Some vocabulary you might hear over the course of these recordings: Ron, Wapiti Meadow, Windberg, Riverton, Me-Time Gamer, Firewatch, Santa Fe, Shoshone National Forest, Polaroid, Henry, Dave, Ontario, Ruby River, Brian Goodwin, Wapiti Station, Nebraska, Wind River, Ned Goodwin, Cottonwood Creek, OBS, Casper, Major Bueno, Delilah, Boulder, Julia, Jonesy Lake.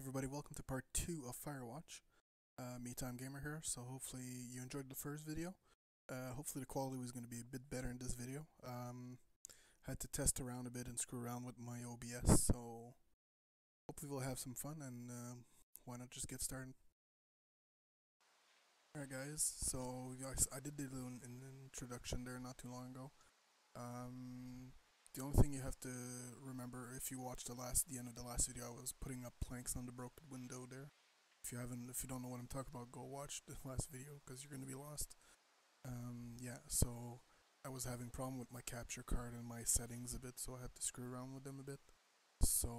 everybody? Welcome to part 2 of Firewatch. Me, Time Gamer here, so hopefully you enjoyed the first video. Hopefully the quality was going to be a bit better in this video. Had to test around a bit and screw around with my OBS, so hopefully we'll have some fun, and why not just get started. Alright guys, so I did do an introduction there not too long ago. The only thing you have to remember, if you watch the end of the last video, I was putting up planks on the broken window there. If you don't know what I'm talking about, go watch the last video because you're gonna be lost. Yeah, so I was having a problem with my capture card and my settings a bit, so I had to screw around with them a bit. So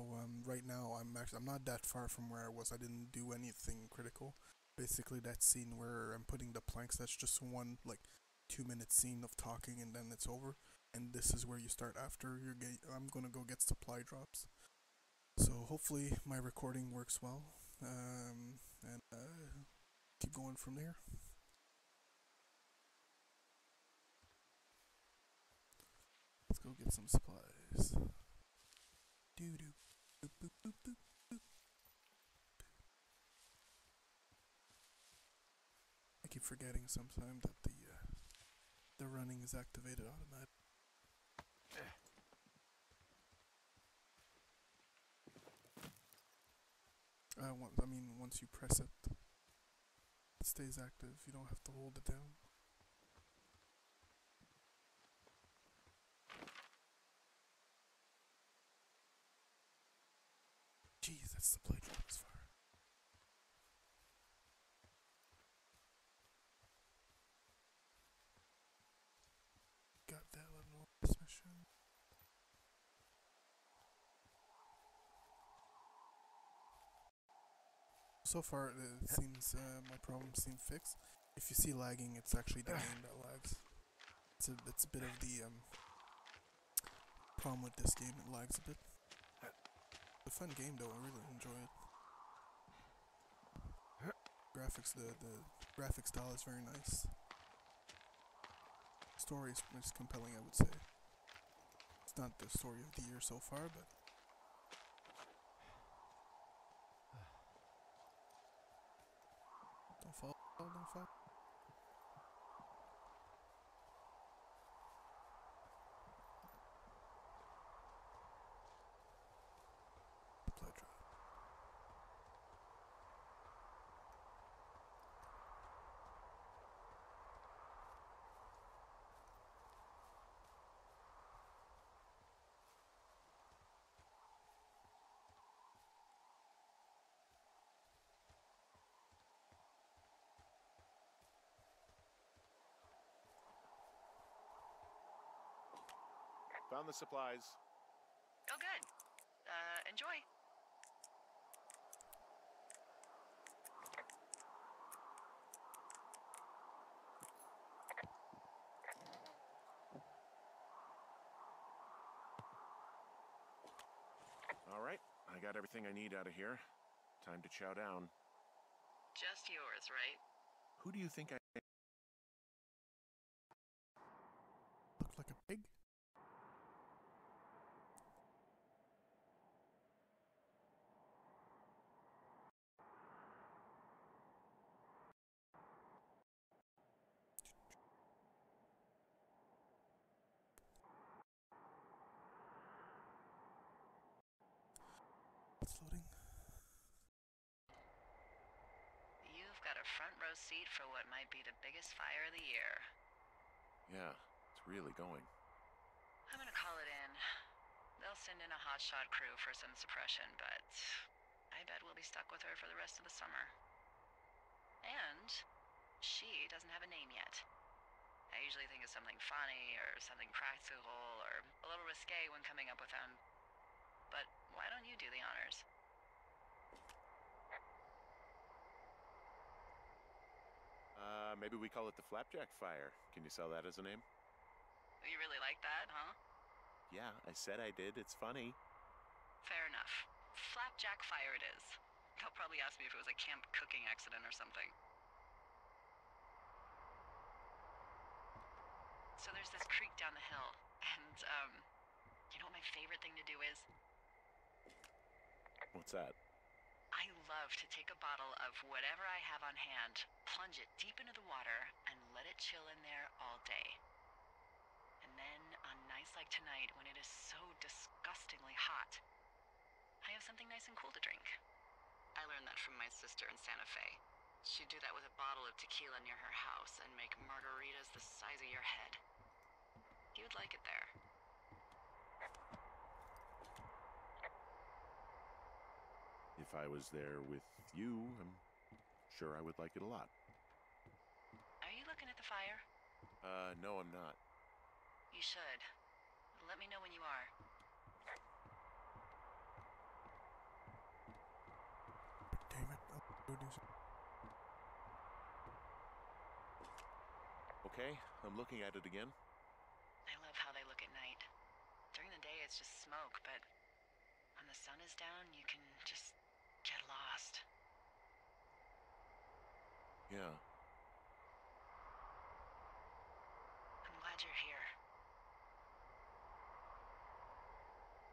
right now I'm not that far from where I was. I didn't do anything critical. Basically, that scene where I'm putting the planks, that's just one like 2-minute scene of talking, and then it's over. And this is where you start after your game. I'm gonna go get supply drops. So hopefully my recording works well, and keep going from there. Let's go get some supplies. Doo doo. Boop, boop, boop, boop, boop. I keep forgetting sometimes that the running is activated automatically. Once you press it, it stays active. You don't have to hold it down. Jeez, that's the play drop as far. Got that level of this mission. So far, it seems my problem seems fixed. If you see lagging, it's actually the game that lags. It's a bit of the problem with this game. It lags a bit. It's a fun game though. I really enjoy it. Graphics, the graphic style is very nice. Story is compelling, I would say. It's not the story of the year so far, but. Don't fall. Pleasure. Found the supplies. Oh, good. Enjoy. All right, I got everything I need out of here. Time to chow down. Just yours, right? Who do you think I am? Look like a pig? Seat for what might be the biggest fire of the year. Yeah, it's really going. I'm gonna call it in. They'll send in a hotshot crew for some suppression, but I bet we'll be stuck with her for the rest of the summer. And she doesn't have a name yet. I usually think of something funny or something practical or a little risque when coming up with them. But why don't you do the honors? Maybe we call it the Flapjack Fire. Can you sell that as a name? You really like that, huh? Yeah, I said I did. It's funny. Fair enough. Flapjack Fire it is. They'll probably ask me if it was a camp cooking accident or something. So there's this creek down the hill, and, you know what my favorite thing to do is? What's that? I love to take a bottle of whatever I have on hand, plunge it deep into the water, and let it chill in there all day. And then, on nights like tonight, when it is so disgustingly hot, I have something nice and cool to drink. I learned that from my sister in Santa Fe. She'd do that with a bottle of tequila near her house and make margaritas the size of your head. You'd like it there. If I was there with you, I'm sure I would like it a lot. Are you looking at the fire? No, I'm not. You should. Let me know when you are. Damn it. I'll go do something. Okay, I'm looking at it again. I love how they look at night. During the day, it's just smoke, but when the sun is down, you can just get lost. Yeah. I'm glad you're here.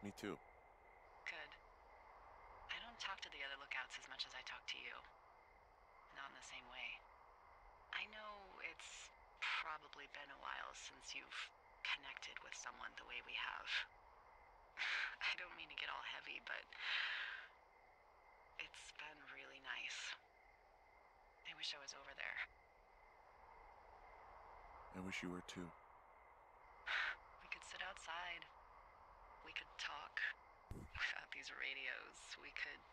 Me too. Good. I don't talk to the other lookouts as much as I talk to you. Not in the same way. I know it's probably been a while since you've connected with someone the way we have. I don't mean to get all heavy, but it's been really nice. I wish I was over there. I wish you were too. We could sit outside. We could talk without these radios. We could,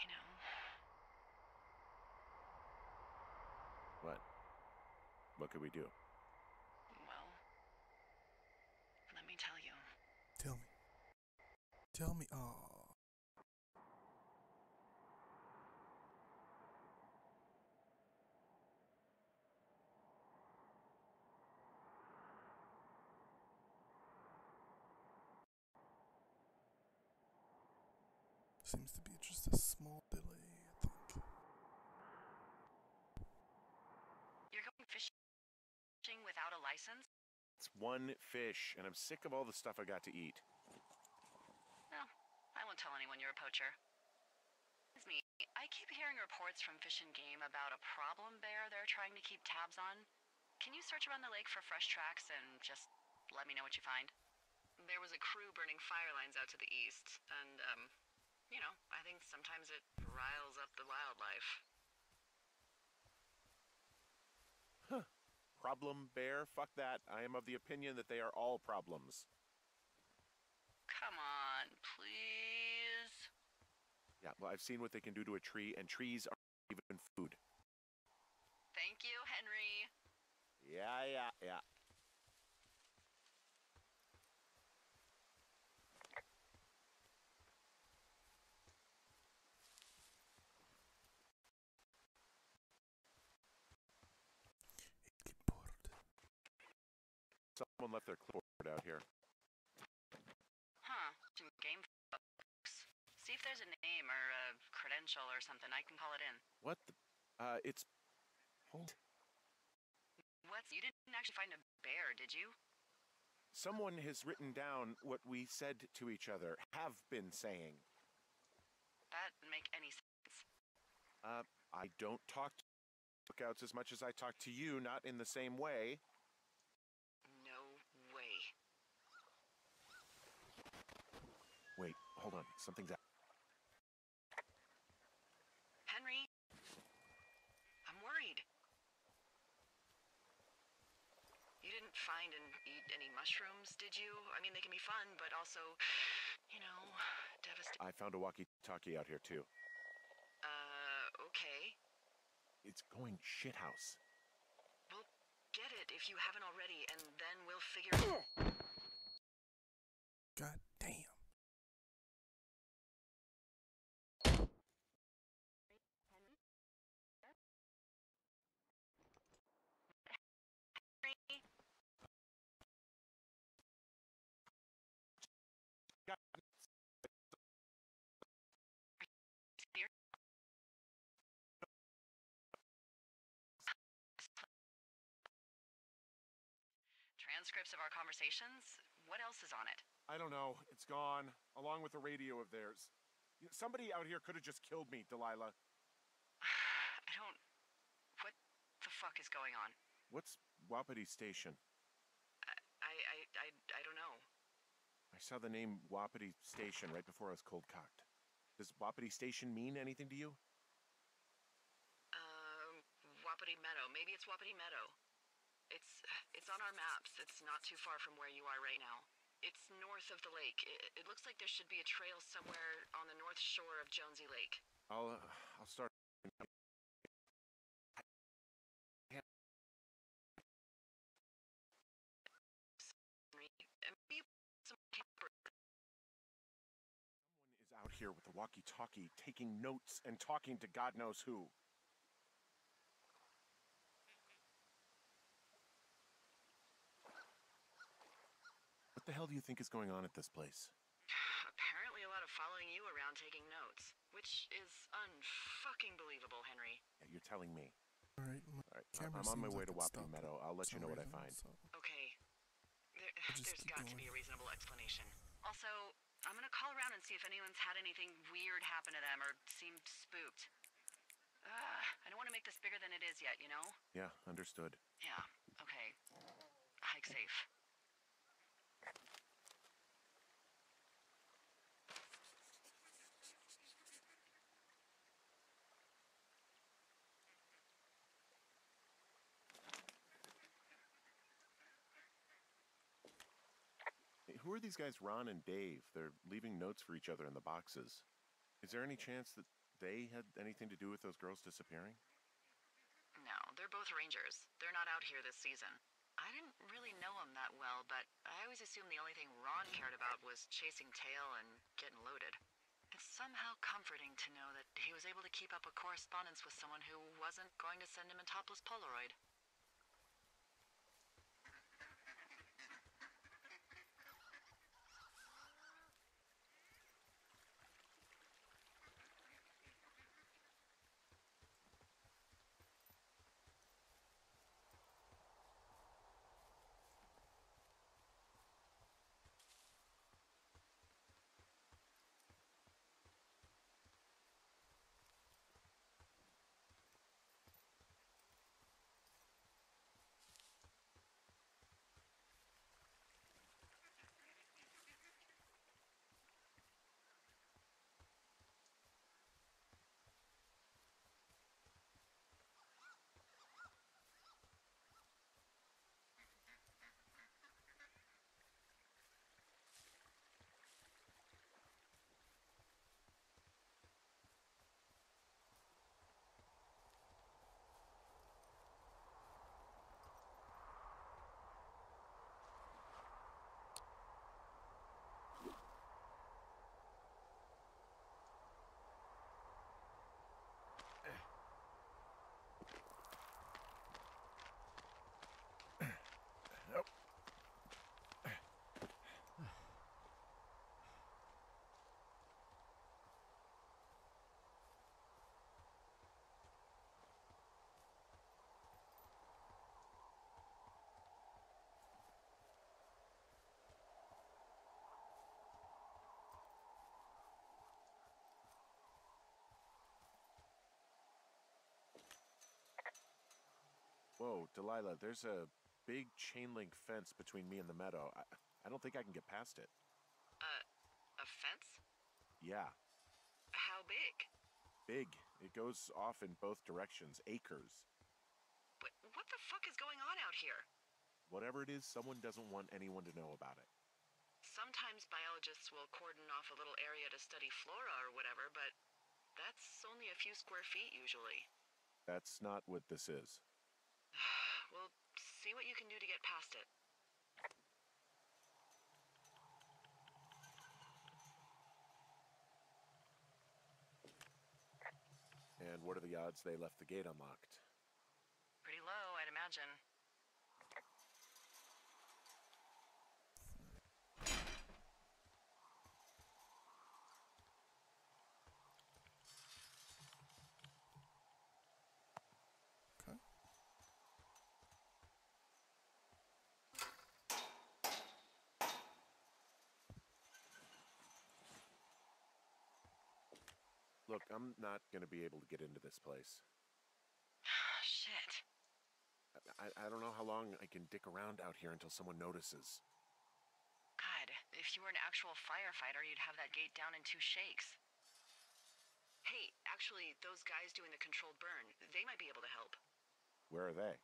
you know. What? What could we do? Well, let me tell you. Tell me. Tell me. Oh. Seems to be just a small delay, I think. You're going fishing without a license? It's one fish, and I'm sick of all the stuff I got to eat. Well, I won't tell anyone you're a poacher. Excuse me, I keep hearing reports from Fish and Game about a problem bear they're trying to keep tabs on. Can you search around the lake for fresh tracks and just let me know what you find? There was a crew burning fire lines out to the east, and, you know, I think sometimes it riles up the wildlife. Huh. Problem bear? Fuck that. I am of the opinion that they are all problems. Come on, please. Yeah, well, I've seen what they can do to a tree, and trees aren't even food. Thank you, Henry. Yeah. Someone left their clipboard out here. Huh. Some game folks. See if there's a name or a credential or something. I can call it in. What the? It's... Hold. What? You didn't actually find a bear, did you? Someone has written down what we said to each other. Have been saying. That doesn't make any sense. I don't talk to lookouts as much as I talk to you, not in the same way. No way. Wait, hold on. Something's out. Henry, I'm worried. You didn't find and eat any mushrooms, did you? I mean, they can be fun, but also, you know, devastating. I found a walkie-talkie out here, too. Okay. It's going shithouse. Get it if you haven't already, and then we'll figure it out. God damn. Henry? God. Transcripts of our conversations? What else is on it? I don't know. It's gone, along with a radio of theirs. Somebody out here could have just killed me, Delilah. What the fuck is going on? What's Wapiti Station? I don't know. I saw the name Wapiti Station right before I was cold-cocked. Does Wapiti Station mean anything to you? Wapiti Meadow. Maybe it's Wapiti Meadow. It's on our maps. It's not too far from where you are right now. It's north of the lake. It looks like there should be a trail somewhere on the north shore of Jonesy Lake. I'll start. Someone is out here with a walkie-talkie taking notes and talking to God knows who. What the hell do you think is going on at this place? Apparently a lot of following you around taking notes, which is unfucking believable, Henry. Yeah, you're telling me. All right. I'm on my way to Wapiti Meadow. I'll let you know what I find. Okay. There's got to be a reasonable explanation. Also, I'm gonna call around and see if anyone's had anything weird happen to them or seemed spooked. I don't want to make this bigger than it is yet, you know? Yeah, understood. Yeah, okay. Hike safe. Who are these guys, Ron and Dave? They're leaving notes for each other in the boxes. Is there any chance that they had anything to do with those girls disappearing? No, they're both rangers. They're not out here this season. I didn't really know them that well, but I always assumed the only thing Ron cared about was chasing tail and getting loaded. It's somehow comforting to know that he was able to keep up a correspondence with someone who wasn't going to send him a topless Polaroid. Whoa, Delilah, there's a big chain link fence between me and the meadow. I don't think I can get past it. A fence? Yeah. How big? Big. It goes off in both directions, acres. But what the fuck is going on out here? Whatever it is, someone doesn't want anyone to know about it. Sometimes biologists will cordon off a little area to study flora or whatever, but that's only a few square feet usually. That's not what this is. Well, see what you can do to get past it. And what are the odds they left the gate unlocked? Pretty low, I'd imagine. Look, I'm not going to be able to get into this place. Shit. I don't know how long I can dick around out here until someone notices. God, if you were an actual firefighter, you'd have that gate down in two shakes. Hey, actually, those guys doing the controlled burn, they might be able to help. Where are they?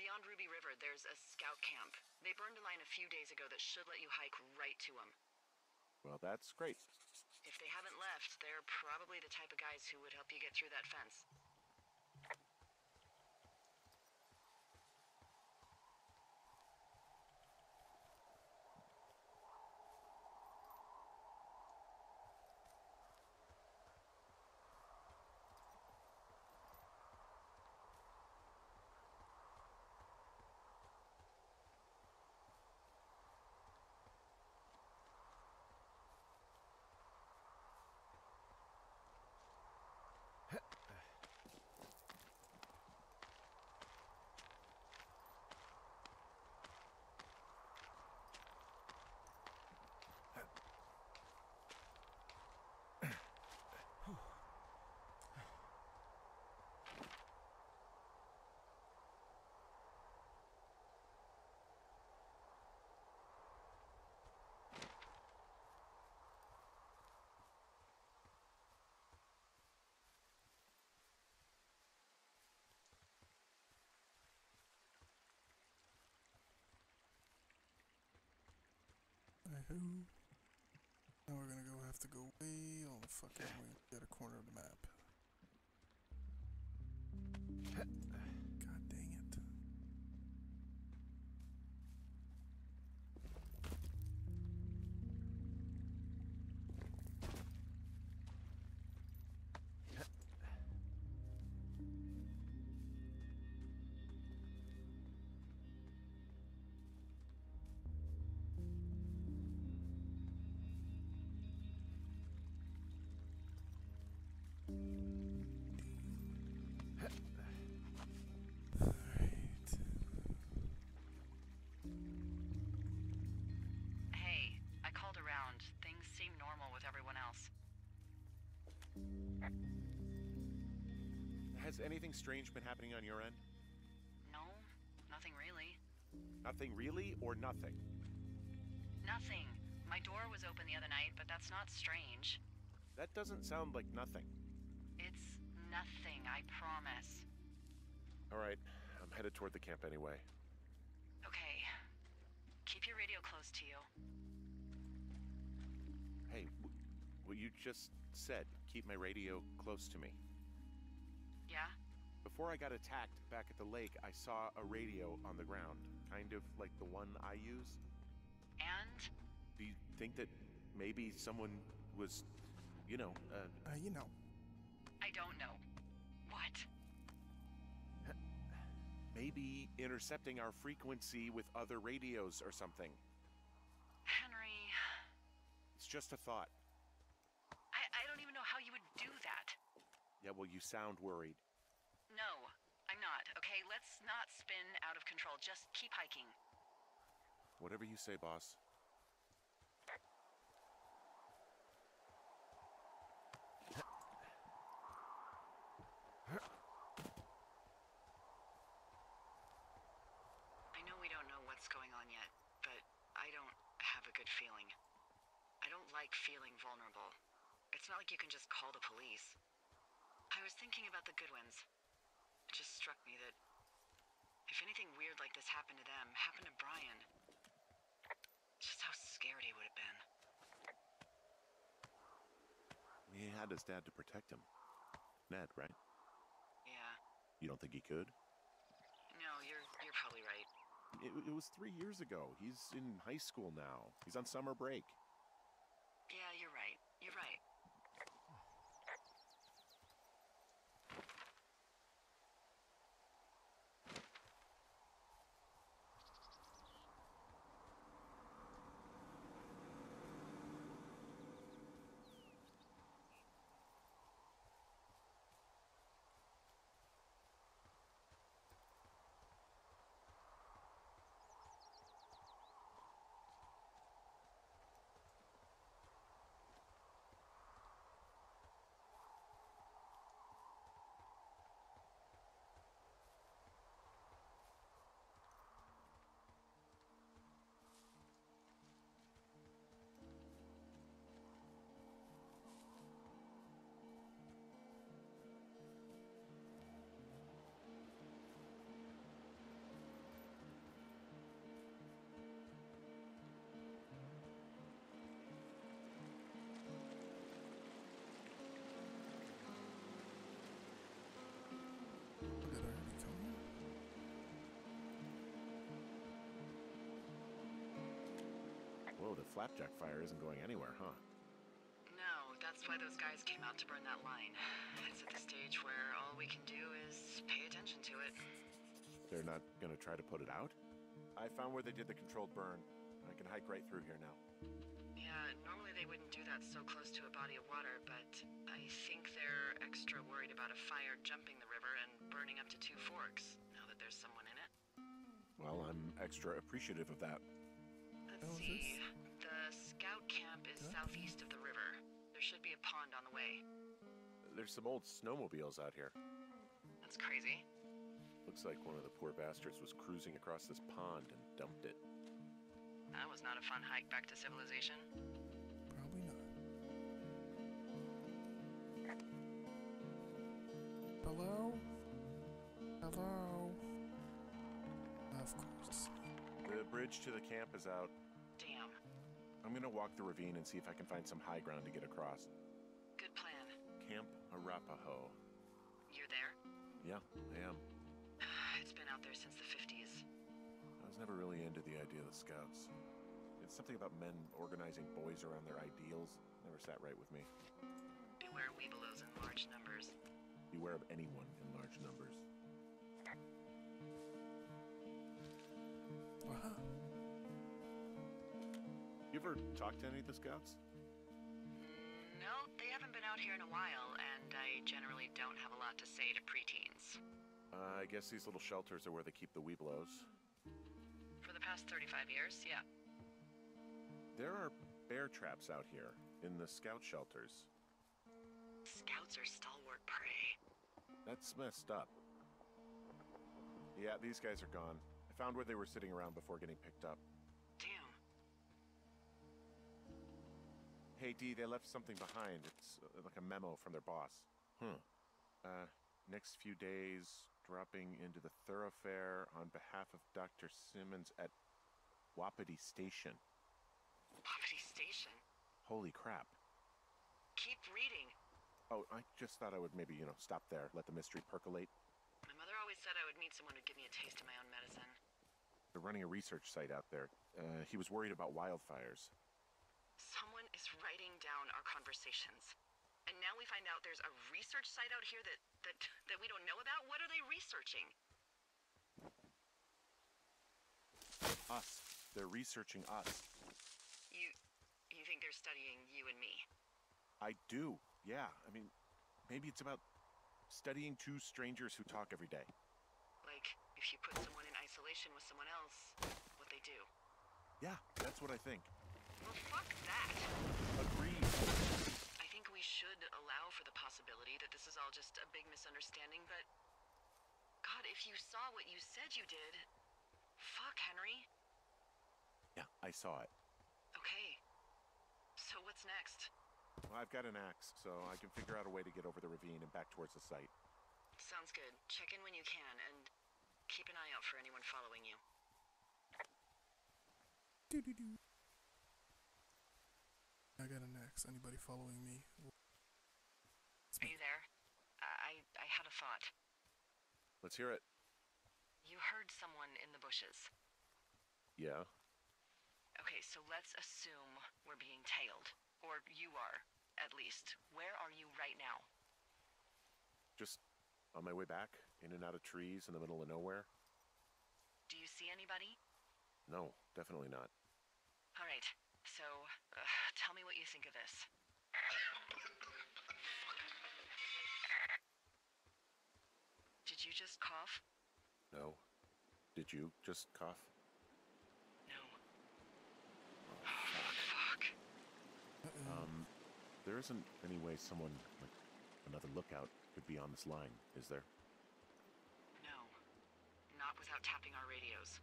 Beyond Ruby River, there's a scout camp. They burned a line a few days ago that should let you hike right to them. Well, that's great. If they haven't left, they're probably the type of guys who would help you get through that fence. Now we're gonna go have to go way all the fucking way to get a corner of the map. God dang it. Has anything strange been happening on your end? No, nothing really. Nothing really or nothing? Nothing. My door was open the other night, but that's not strange. That doesn't sound like nothing. It's nothing, I promise. All right, I'm headed toward the camp anyway. Okay. Keep your radio close to you. Hey, what you just said, keep my radio close to me. Yeah? Before I got attacked back at the lake, I saw a radio on the ground, kind of like the one I use. And? Do you think that maybe someone was, you know, I don't know. What? Maybe intercepting our frequency with other radios or something. Henry. It's just a thought. I don't even know how you would do that. Yeah, well, you sound worried. No, I'm not, okay? Let's not spin out of control. Just keep hiking. Whatever you say, boss. I know we don't know what's going on yet, but I don't have a good feeling. I don't like feeling vulnerable. It's not like you can just call the police. I was thinking about the Goodwins. It just struck me that if anything weird like this happened to them, happened to Brian, just how scared he would have been. He had his dad to protect him. Ned, right? Yeah. You don't think he could? No, you're probably right. It was 3 years ago. He's in high school now. He's on summer break. Yeah, you're right. You're right. flapjack fire isn't going anywhere, huh? No, that's why those guys came out to burn that line. It's at the stage where all we can do is pay attention to it. They're not gonna try to put it out? I found where they did the controlled burn. I can hike right through here now. Yeah, normally they wouldn't do that so close to a body of water, but I think they're extra worried about a fire jumping the river and burning up to Two Forks, now that there's someone in it. Well, I'm extra appreciative of that. Let's see. The scout camp is southeast of the river. There should be a pond on the way. There's some old snowmobiles out here. That's crazy. Looks like one of the poor bastards was cruising across this pond and dumped it. That was not a fun hike back to civilization. Probably not. Hello? Hello? Of course. The bridge to the camp is out. Damn. I'm gonna walk the ravine and see if I can find some high ground to get across. Good plan. Camp Arapahoe. You're there? Yeah, I am. It's been out there since the 50s. I was never really into the idea of the Scouts. It's something about men organizing boys around their ideals. Never sat right with me. Beware Weebelows in large numbers. Beware of anyone in large numbers. Wow. You ever talked to any of the Scouts? No, they haven't been out here in a while, and I generally don't have a lot to say to preteens. I guess these little shelters are where they keep the Weebelows. For the past 35 years, yeah. There are bear traps out here, in the scout shelters. Scouts are stalwart prey. That's messed up. Yeah, these guys are gone. I found where they were sitting around before getting picked up. Damn. Hey, Dee, they left something behind. It's like a memo from their boss. Huh. Next few days, dropping into the thoroughfare on behalf of Dr. Simmons at Wapiti Station. Wapiti Station? Holy crap. Keep reading. Oh, I just thought I would maybe, you know, stop there, let the mystery percolate. My mother always said I would meet someone who'd give me a taste of my own medicine. They're running a research site out there. He was worried about wildfires. Someone is writing down our conversations. And now we find out there's a research site out here that we don't know about? What are they researching? Us. They're researching us. You think they're studying you and me? I do, yeah. I mean, maybe it's about studying two strangers who talk every day. Like, if you put someone in isolation with someone else, what they do? Yeah, that's what I think. Well, fuck that. Agreed. I think we should allow for the possibility that this is all just a big misunderstanding, but God, if you saw what you said you did, fuck, Henry. Yeah, I saw it. Okay. So what's next? Well, I've got an axe, so I can figure out a way to get over the ravine and back towards the site. Sounds good. Check in when you can, and keep an eye out for anyone following you. Doo-doo-doo. I got an axe. Anybody following me? Are you there? I had a thought. Let's hear it. You heard someone in the bushes. Yeah. Okay, so let's assume we're being tailed. Or you are, at least. Where are you right now? Just on my way back, in and out of trees in the middle of nowhere. Do you see anybody? No, definitely not. All right. So, tell me what you think of this. Did you just cough? No. Did you just cough? No. Oh, fuck. There isn't any way someone, like, another lookout could be on this line, is there? No. Not without tapping our radios.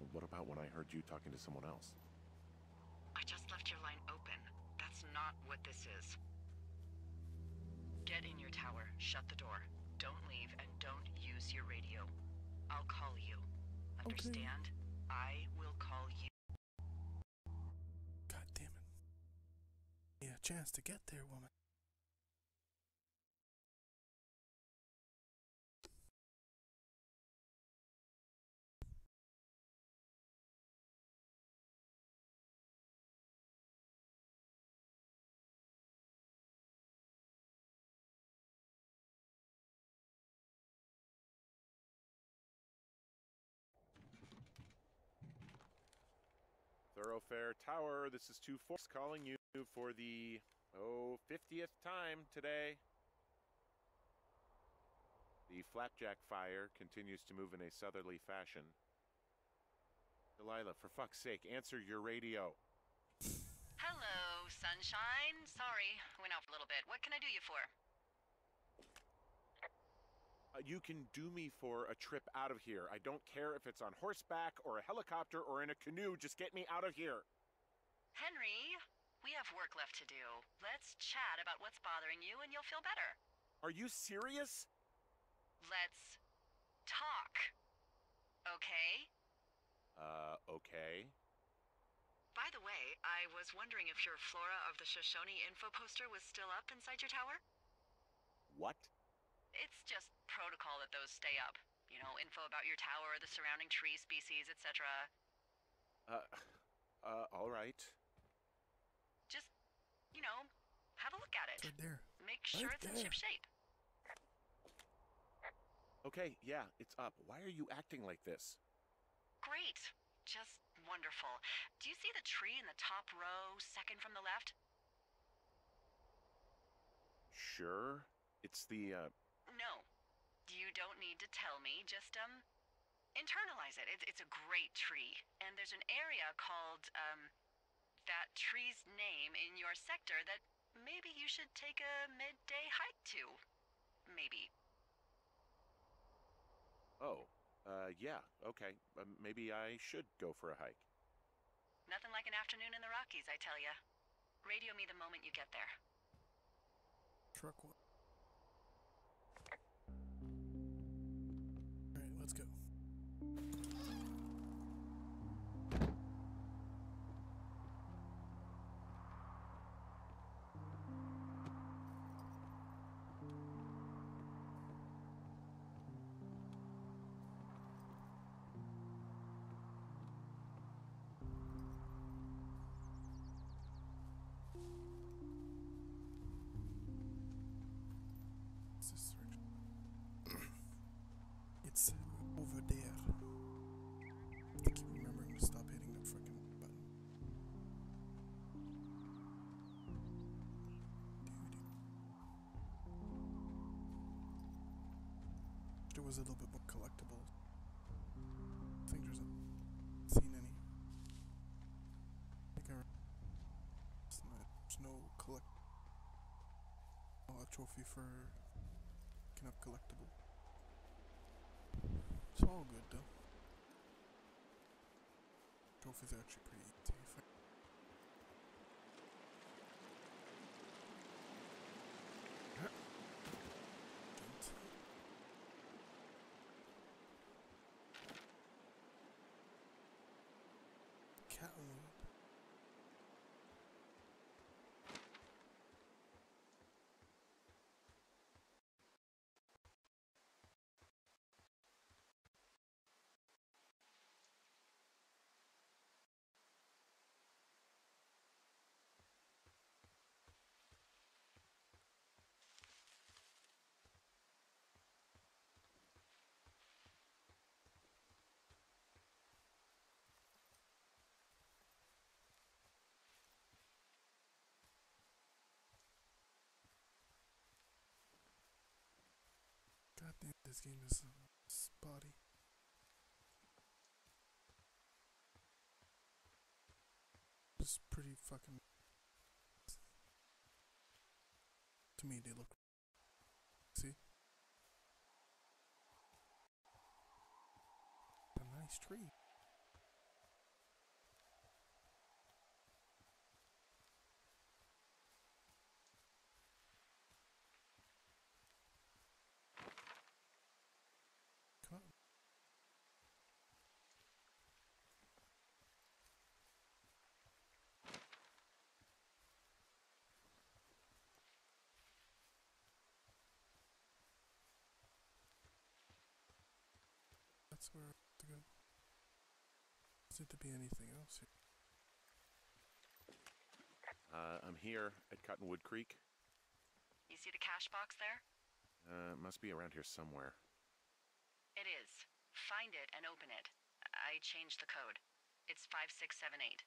Well, what about when I heard you talking to someone else? I just left your line open. That's not what this is. Get in your tower, shut the door. Don't leave and don't use your radio. I'll call you. Understand? Okay. I will call you. God damn it. Yeah, chance to get there, woman. Thoroughfare Tower, this is Two Forks calling you for the, 50th time today. The flapjack fire continues to move in a southerly fashion. Delilah, for fuck's sake, answer your radio. Hello, sunshine. Sorry, went out for a little bit. What can I do you for? You can do me for a trip out of here. I don't care if it's on horseback or a helicopter or in a canoe. Just get me out of here. Henry, we have work left to do. Let's chat about what's bothering you and you'll feel better. Are you serious? Let's talk. Okay? Okay. By the way, I was wondering if your Flora of the Shoshone info poster was still up inside your tower? What? It's just protocol that those stay up. You know, info about your tower, the surrounding tree species, etc. Alright. Just, you know, have a look at it. It's right there. Make sure right it's there. In ship shape. Okay, yeah, it's up. Why are you acting like this? Great. Just wonderful. Do you see the tree in the top row, second from the left? Sure. It's the, No, you don't need to tell me, just, internalize it. It's a great tree, and there's an area called, that tree's name in your sector that maybe you should take a midday hike to. Maybe. Oh, yeah, okay. Maybe I should go for a hike. Nothing like an afternoon in the Rockies, I tell ya. Radio me the moment you get there. Truck one. Alright, let's go. Was a little bit more collectible. I think there's a seen any. I think there's no collect. Oh, a trophy for kind of collectible. It's all good though. Trophies are actually pretty easy. God damn, this game is spotty. It's pretty fucking. To me, they look. See? A nice tree. That's where I have to go. Doesn't there be anything else here? I'm here at Cottonwood Creek. You see the cash box there? It must be around here somewhere. It is. Find it and open it. I changed the code. It's 5678.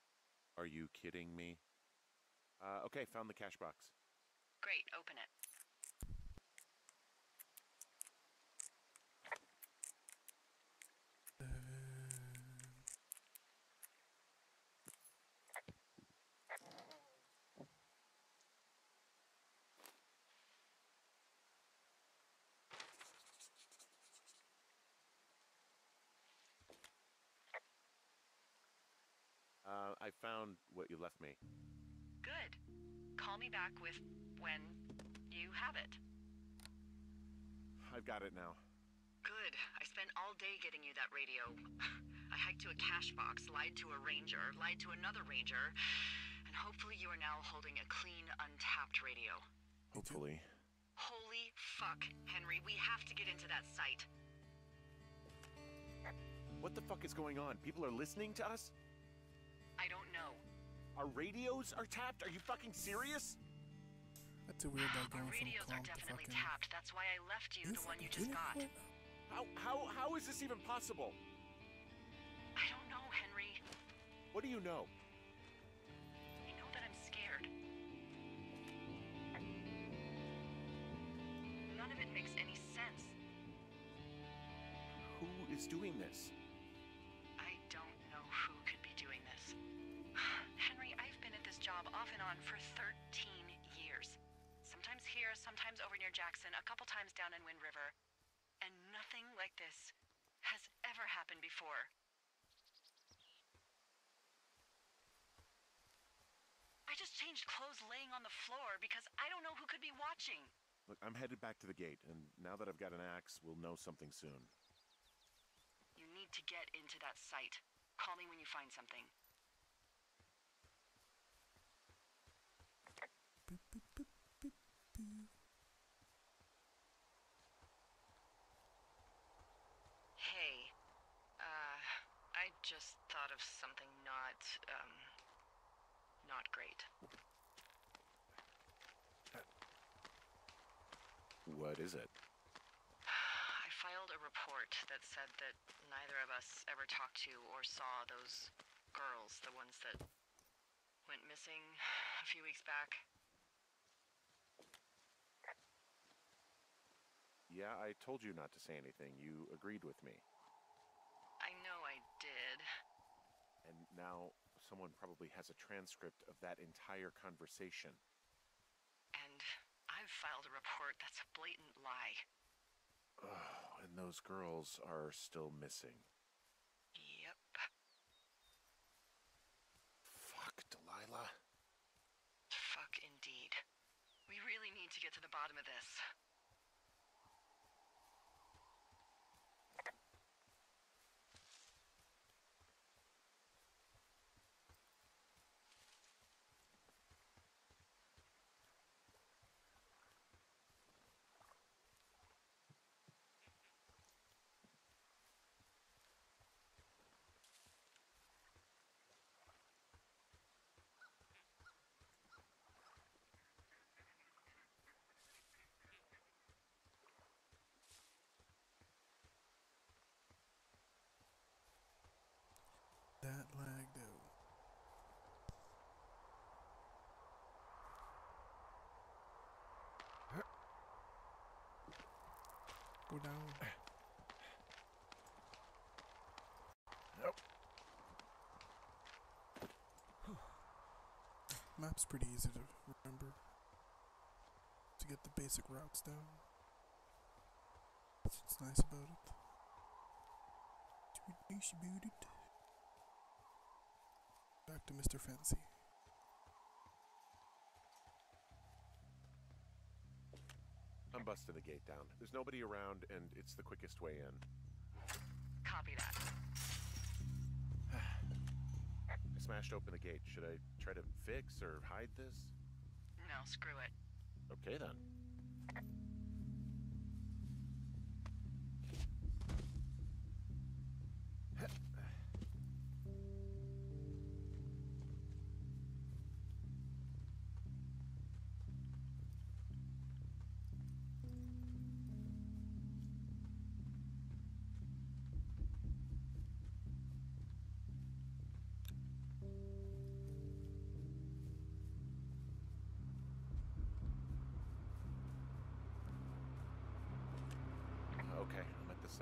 Are you kidding me? Okay, found the cash box. Great, open it. I found what you left me. Good. Call me back with when you have it. I've got it now. Good. I spent all day getting you that radio. I hiked to a cash box, lied to a ranger, lied to another ranger, and hopefully you are now holding a clean, untapped radio. Hopefully. Holy fuck, Henry. We have to get into that site. What the fuck is going on? People are listening to us? I don't know. Our radios are tapped? Are you fucking serious? That's a weird guy. Our radios are definitely tapped. That's why I left you the one you just got. How is this even possible? I don't know, Henry. What do you know? I know that I'm scared. None of it makes any sense. Who is doing this? I don't know who could be doing this. Henry, I've been at this job off and on for 13 years. Sometimes here, sometimes over near Jackson, a couple times down in Wind River. And nothing like this has ever happened before. I just changed clothes laying on the floor because I don't know who could be watching. Look, I'm headed back to the gate, and now that I've got an axe, we'll know something soon. You need to get into that site. Call me when you find something. Boop, boop, boop, boop, boop. Hey, I just thought of something not great. What is it? I filed a report that said that neither of us ever talked to or saw those girls, the ones that went missing a few weeks back. Yeah, I told you not to say anything. You agreed with me. I know I did. And now someone probably has a transcript of that entire conversation. And I've filed a report that's a blatant lie. Oh, and those girls are still missing. Yep. Fuck, Delilah. Fuck indeed. We really need to get to the bottom of this. That lag though. Go down. Nope. Map's pretty easy to remember. To get the basic routes down. That's what's nice about it. It's what's nice about it. Back to Mr. Fancy. I'm busting the gate down. There's nobody around, and it's the quickest way in. Copy that. I smashed open the gate. Should I try to fix or hide this? No, screw it. Okay, then.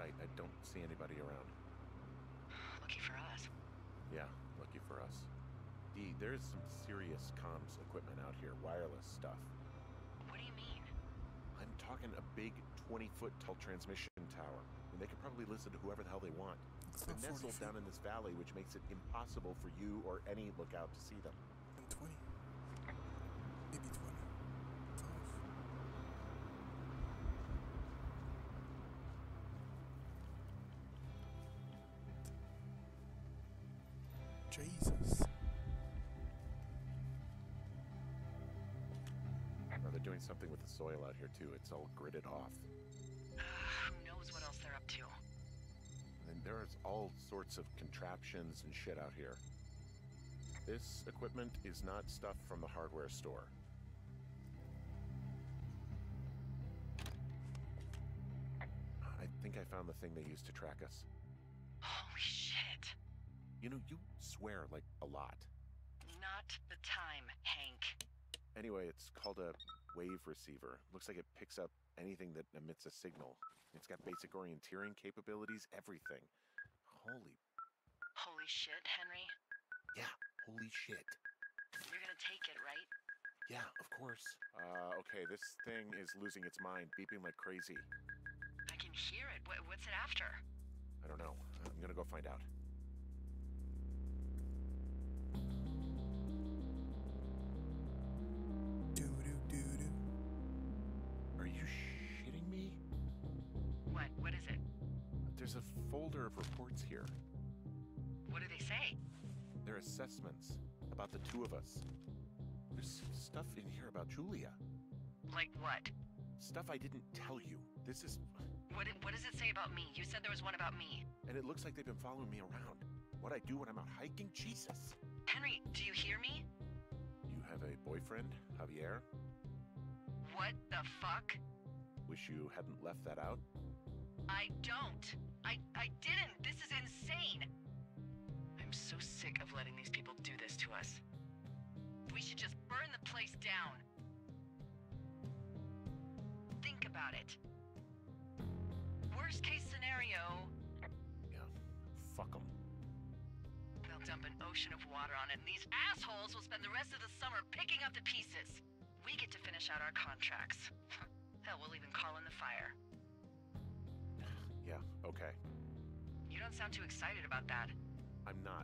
sight. I don't see anybody around. Lucky for us. Yeah, lucky for us. Dee, there's some serious comms equipment out here, wireless stuff. What do you mean? I'm talking a big 20-foot tall transmission tower, and they could probably listen to whoever the hell they want. They're nestled down in this valley, which makes it impossible for you or any lookout to see them. I'm 20. Maybe 20. 12. Jesus. They're doing something with the soil out here, too. It's all gritted off. Who knows what else they're up to? And there's all sorts of contraptions and shit out here. This equipment is not stuff from the hardware store. I think I found the thing they used to track us. Holy shit! You know, you swear, like, a lot. Not the time, Hank. Anyway, it's called a wave receiver. Looks like it picks up anything that emits a signal. It's got basic orienteering capabilities, everything. Holy shit, Henry? Yeah, holy shit. You're gonna take it, right? Yeah, of course. Okay, this thing is losing its mind, beeping like crazy. I can hear it. What's it after? I don't know. I'm gonna go find out. Are you shitting me? What? What is it? There's a folder of reports here. What do they say? They're assessments about the two of us. There's stuff in here about Julia. Like what? Stuff I didn't tell you. This is... What does it say about me? You said there was one about me. And it looks like they've been following me around. What I do when I'm out hiking? Jesus! Henry, do you hear me? You have a boyfriend, Javier? What the fuck? Wish you hadn't left that out. I don't. I didn't. This is insane. I'm so sick of letting these people do this to us. We should just burn the place down. Think about it. Worst case scenario... Yeah, fuck them. They'll dump an ocean of water on it, and these assholes will spend the rest of the summer picking up the pieces. We get to finish out our contracts. Hell, we'll even call in the fire. Yeah, okay. You don't sound too excited about that. I'm not.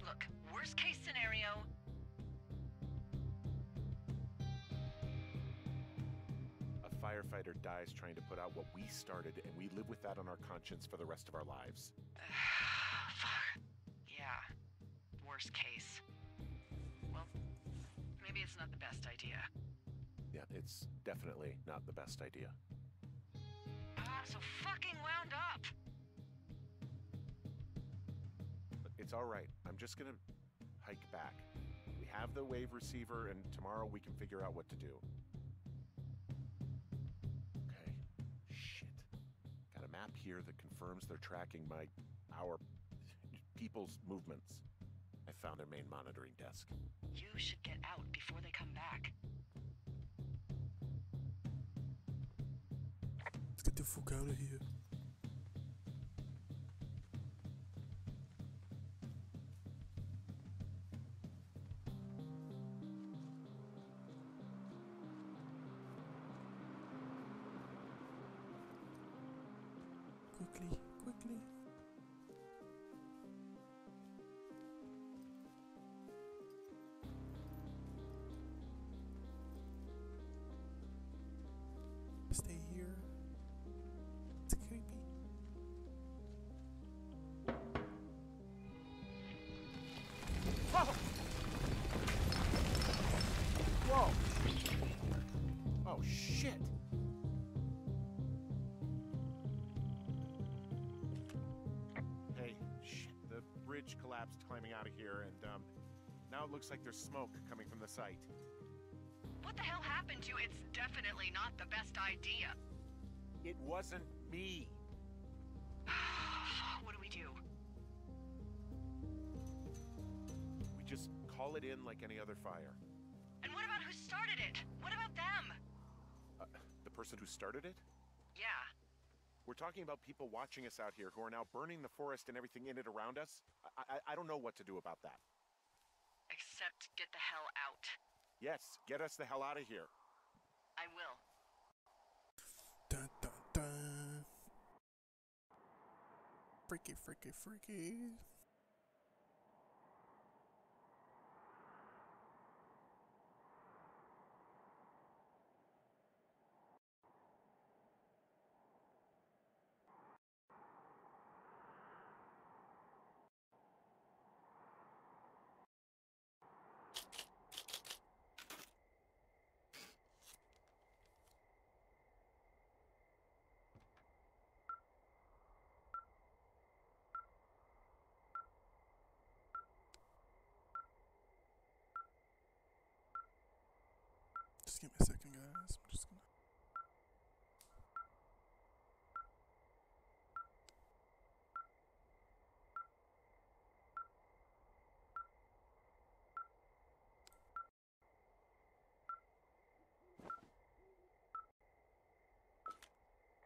Look, worst case scenario... A firefighter dies trying to put out what we started, and we live with that on our conscience for the rest of our lives. Fuck. Yeah. Worst case. Well... maybe it's not the best idea. Yeah, it's definitely not the best idea. Ah, so fucking wound up! It's alright. I'm just gonna hike back. We have the wave receiver, and tomorrow we can figure out what to do. Okay. Shit. Got a map here that confirms they're tracking our people's movements. I found their main monitoring desk. You should get out before they come back. Let's get the fuck out of here. Quickly. Climbing out of here, and now it looks like there's smoke coming from the site. What the hell happened to you? It's definitely not the best idea. It wasn't me. What do? We just call it in like any other fire. And what about who started it? What about them? The person who started it? Yeah. We're talking about people watching us out here who are now burning the forest and everything in it around us. I don't know what to do about that. Except get the hell out. Yes, get us the hell out of here. I will. Dun, dun, dun. Freaky, freaky, freaky. Give me a second, guys. I'm just gonna...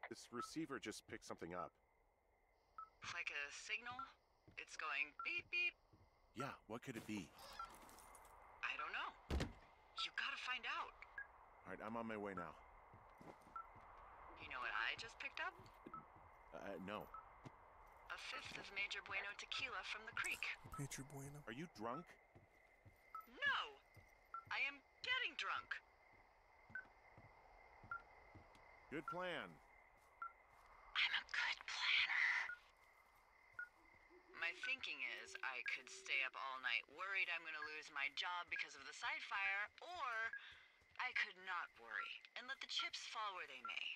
This receiver just picked something up. It's like a signal. It's going beep, beep. Yeah, what could it be? I don't know. You gotta find out. All right, I'm on my way now. You know what I just picked up? No. A fifth of Major Bueno tequila from the creek. Major Bueno. Are you drunk? No! I am getting drunk. Good plan. I'm a good planner. My thinking is I could stay up all night worried I'm gonna lose my job because of the side fire, or... I could not worry, and let the chips fall where they may.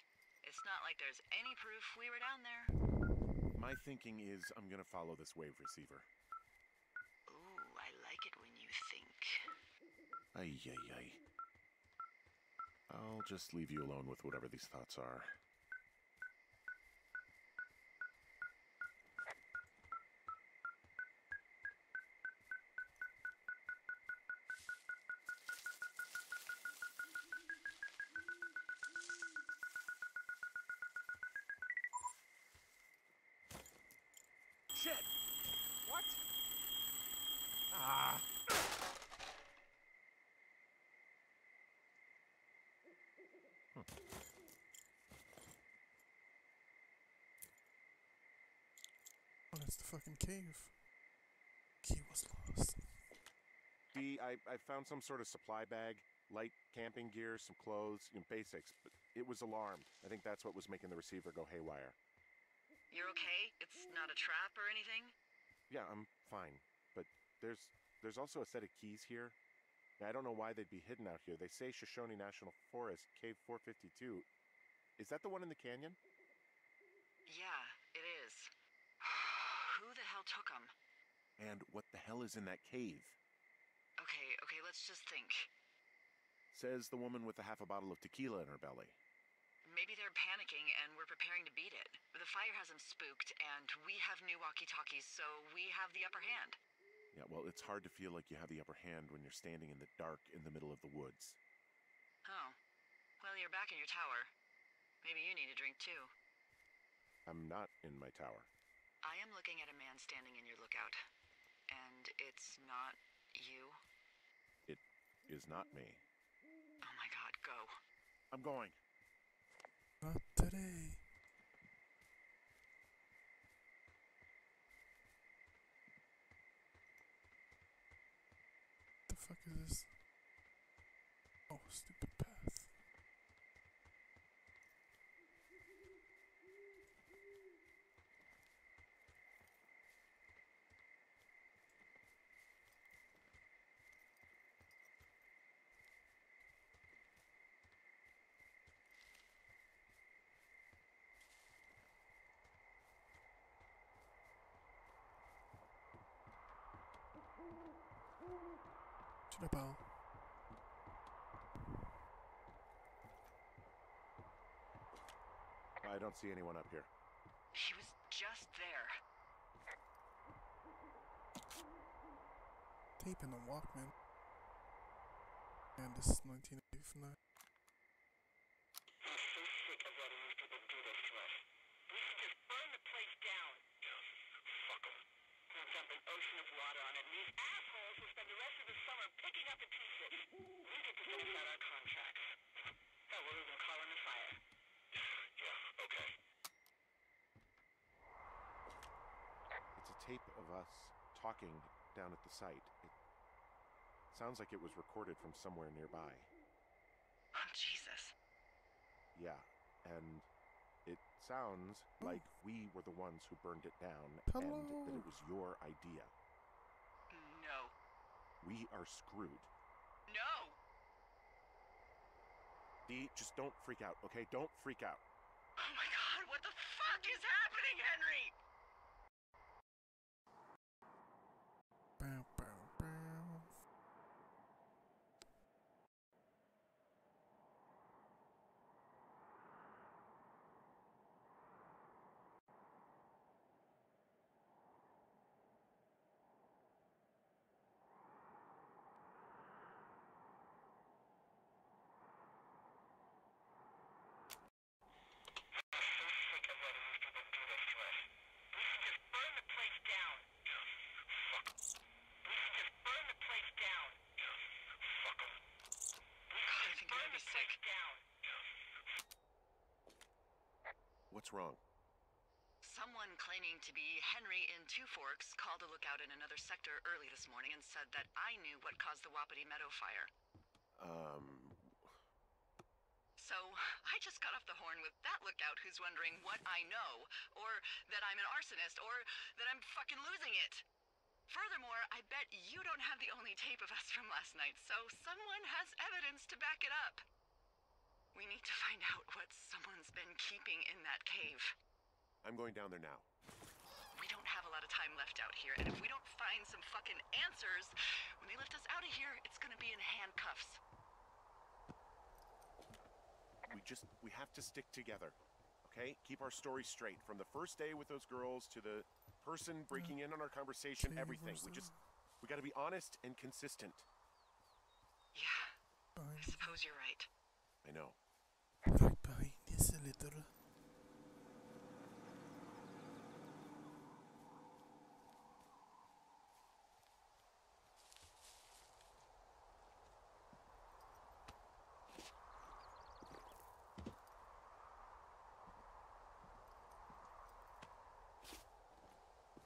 It's not like there's any proof we were down there. My thinking is I'm gonna follow this wave receiver. Ooh, I like it when you think. Ay, ay, ay. I'll just leave you alone with whatever these thoughts are. Fucking cave. Key was lost. D, I found some sort of supply bag, light camping gear, some clothes, you know, basics, but it was alarmed. I think that's what was making the receiver go haywire. You're okay? It's not a trap or anything? Yeah, I'm fine. But there's also a set of keys here. Now, I don't know why they'd be hidden out here. They say Shoshone National Forest, Cave 452. Is that the one in the canyon? Yeah, it is. Who the hell took them? And what the hell is in that cave? Okay, let's just think. Says the woman with a half a bottle of tequila in her belly. Maybe they're panicking and we're preparing to beat it. The fire has them spooked and we have new walkie-talkies, so we have the upper hand. Yeah, well, it's hard to feel like you have the upper hand when you're standing in the dark in the middle of the woods. Oh. Well, you're back in your tower. Maybe you need a drink, too. I'm not in my tower. I am looking at a man standing in your lookout, and it's not you. It is not me. Oh my god, go. I'm going. Not today. The fuck is this? Oh, stupid path. About. I don't see anyone up here. He was just there. Tape in the Walkman. And this is 1989. I'm so sick of letting these people do this to us. We of us talking down at the site. It sounds like it was recorded from somewhere nearby. Oh, Jesus. Yeah, and it sounds like we were the ones who burned it down and that it was your idea. No. We are screwed. No! Dee, just don't freak out, okay? Don't freak out. Oh my God, what the fuck is happening, Henry? Bow, bow, bow. Wrong? Someone claiming to be Henry in Two Forks called a lookout in another sector early this morning and said that I knew what caused the Wapiti Meadow fire. So I just got off the horn with that lookout who's wondering what I know, or that I'm an arsonist, or that I'm fucking losing it. Furthermore, I bet you don't have the only tape of us from last night, so someone has evidence to back it up. We need to find out what someone's been keeping in that cave. I'm going down there now. We don't have a lot of time left out here, and if we don't find some fucking answers, when they lift us out of here, it's gonna be in handcuffs. We have to stick together, okay? Keep our story straight. From the first day with those girls to the person breaking in on our conversation, everything. We gotta be honest and consistent. Yeah, I suppose you're right. I know. Right behind this a little.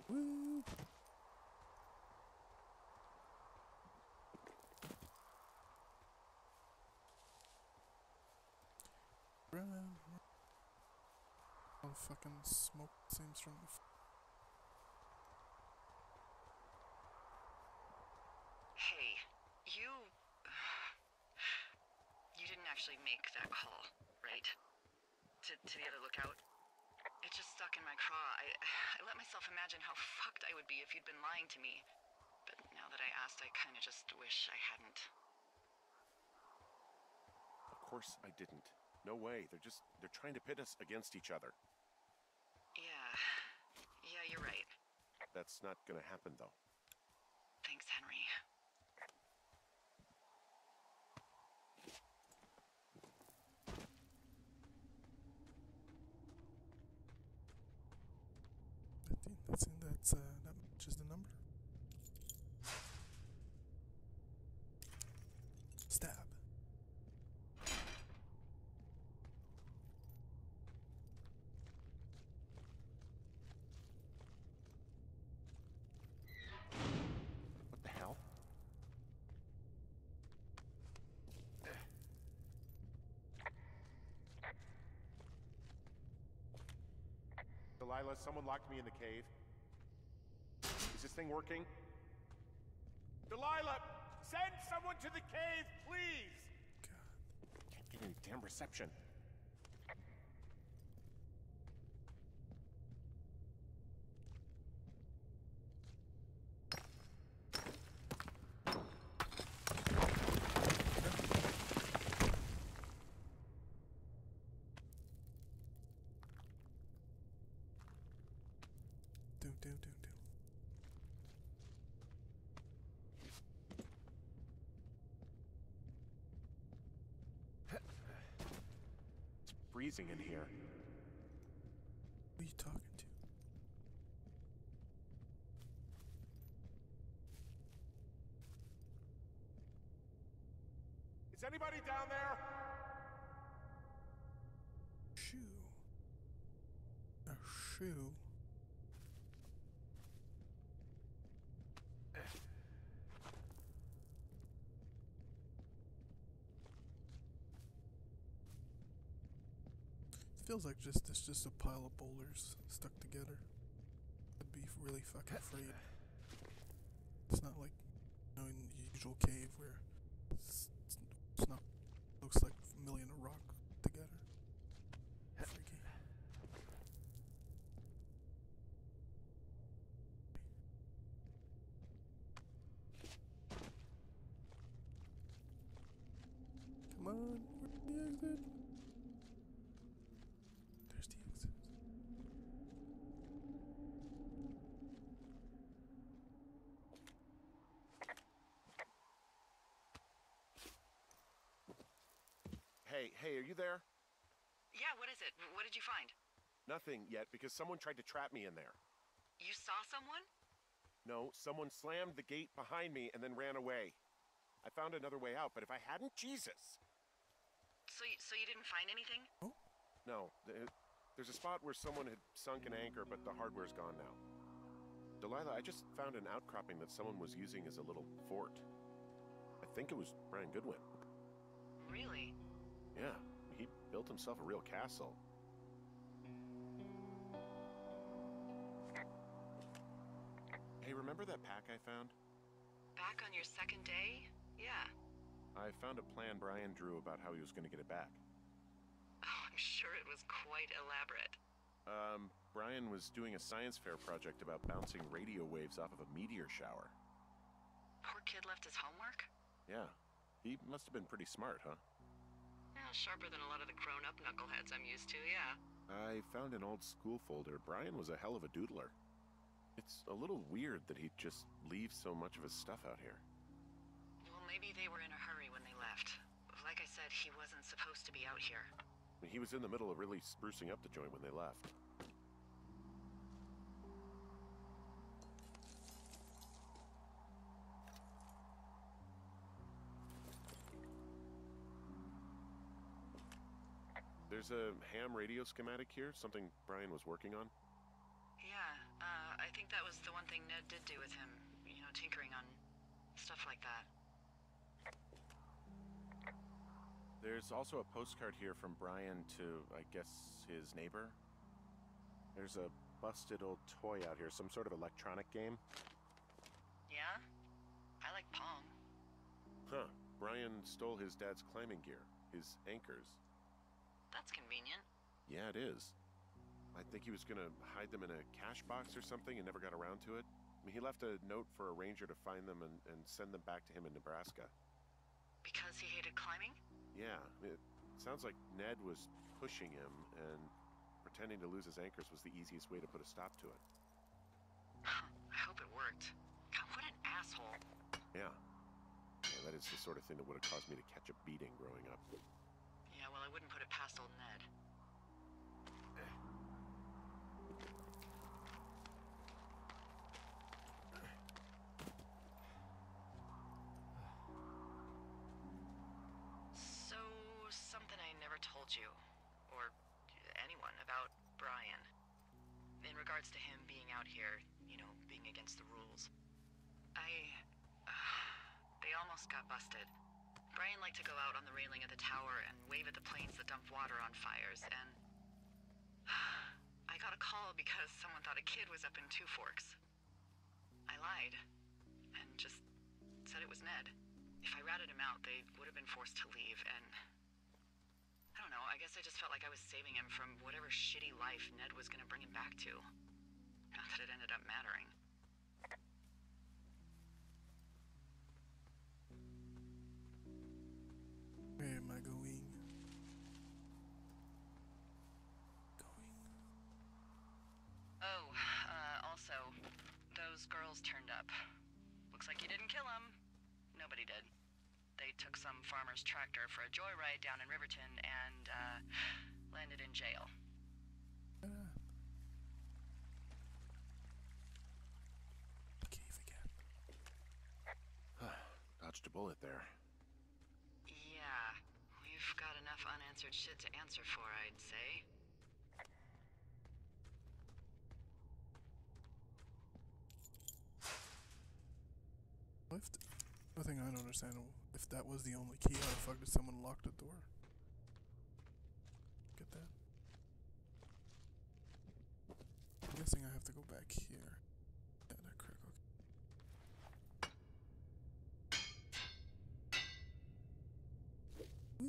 Woo! All fucking smoke seems from the Hey, you didn't actually make that call, right? To the other lookout? It just stuck in my craw. I let myself imagine how fucked I would be if you'd been lying to me. But now that I asked, I kinda just wish I hadn't. Of course I didn't. No way. They're trying to pit us against each other. Yeah, you're right. That's not gonna happen, though. Thanks, Henry. I think that matches the number. Stab. Delilah, someone locked me in the cave. Is this thing working? Delilah, send someone to the cave, please! God, can't get any damn reception. Freezing in here. Who are you talking to? Is anybody down there? Shoe. A shoe. Feels like it's just a pile of boulders stuck together. I'd be really fucking afraid. It's not like, you know, in the usual cave where it's not, looks like a million of rock together. Freaky. Come on, where's the exit? There's the exit. Hey, are you there? Yeah, what is it? What did you find? Nothing yet, because someone tried to trap me in there. You saw someone? No, someone slammed the gate behind me and then ran away. I found another way out, but if I hadn't, Jesus! So you didn't find anything? Oh. No. There's a spot where someone had sunk an anchor, but the hardware's gone now. Delilah, I just found an outcropping that someone was using as a little fort. I think it was Brian Goodwin. Really? Yeah. He built himself a real castle. Hey, remember that pack I found? Back on your second day? Yeah. I found a plan Brian drew about how he was going to get it back. Oh, I'm sure it was quite elaborate. Brian was doing a science fair project about bouncing radio waves off of a meteor shower. Poor kid left his homework? Yeah. He must have been pretty smart, huh? Yeah, sharper than a lot of the grown-up knuckleheads I'm used to, yeah. I found an old school folder. Brian was a hell of a doodler. It's a little weird that he'd just leave so much of his stuff out here. Well, maybe they were in a hurry when they left. Like I said, he wasn't supposed to be out here. He was in the middle of really sprucing up the joint when they left. There's a ham radio schematic here, something Brian was working on. Yeah, I think that was the one thing Ned did do with him, you know, tinkering on stuff like that. There's also a postcard here from Brian to, I guess, his neighbor. There's a busted old toy out here, some sort of electronic game. Yeah? I like Pong. Huh. Brian stole his dad's climbing gear, his anchors. That's convenient. Yeah, it is. I think he was gonna hide them in a cash box or something and never got around to it. I mean, he left a note for a ranger to find them and send them back to him in Nebraska. Because he hated climbing? Yeah. It sounds like Ned was pushing him, and pretending to lose his anchors was the easiest way to put a stop to it. I hope it worked. God, what an asshole. Yeah, that is the sort of thing that would have caused me to catch a beating growing up. Yeah, well, I wouldn't put it past old Ned. So, something I never told you, or anyone, about Brian. In regards to him being out here, you know, being against the rules. They almost got busted. Brian liked to go out on the railing of the tower and wave at the planes that dump water on fires, and... I got a call because someone thought a kid was up in Two Forks. I lied, and just said it was Ned. If I ratted him out, they would have been forced to leave, and... I don't know, I guess I just felt like I was saving him from whatever shitty life Ned was gonna bring him back to. Not that it ended up mattering. Where am I going? Oh, also, those girls turned up. Looks like you didn't kill them. Nobody did. They took some farmer's tractor for a joyride down in Riverton and, landed in jail. Cave again. Dodged a bullet there. Yeah, we've got enough unanswered shit to answer for, I'd say. Left? Nothing I don't understand. If that was the only key, how the fuck did someone lock the door? Get that? back here. Yeah, that critical. Woo.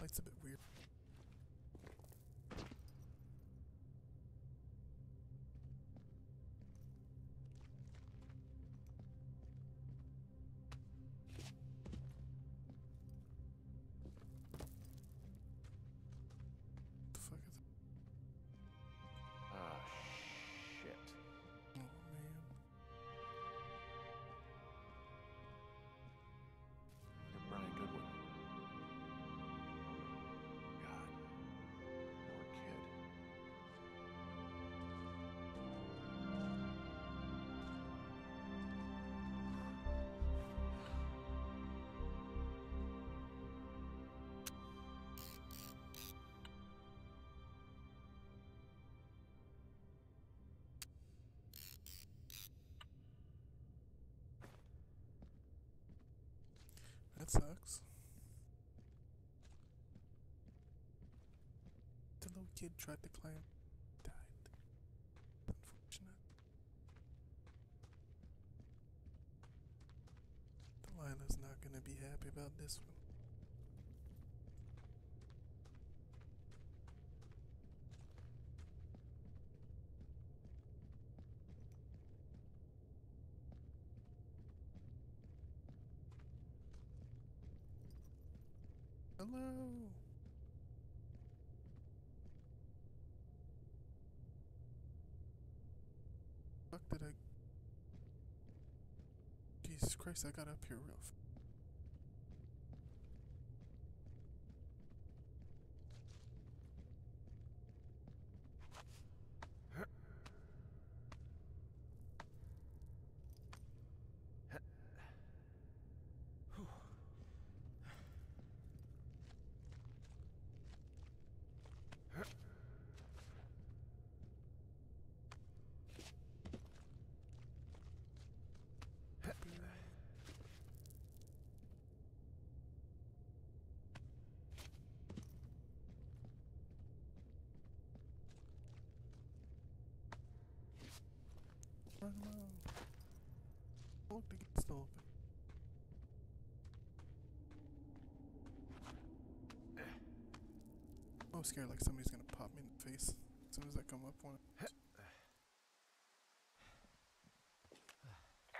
Light's a bit weird. That sucks. The little kid tried to climb, died. Unfortunate. Delilah's not gonna be happy about this one. Hello. Fuck did I? Jesus Christ! I got up here real. I'm scared like somebody's gonna pop me in the face as soon as I come up on it.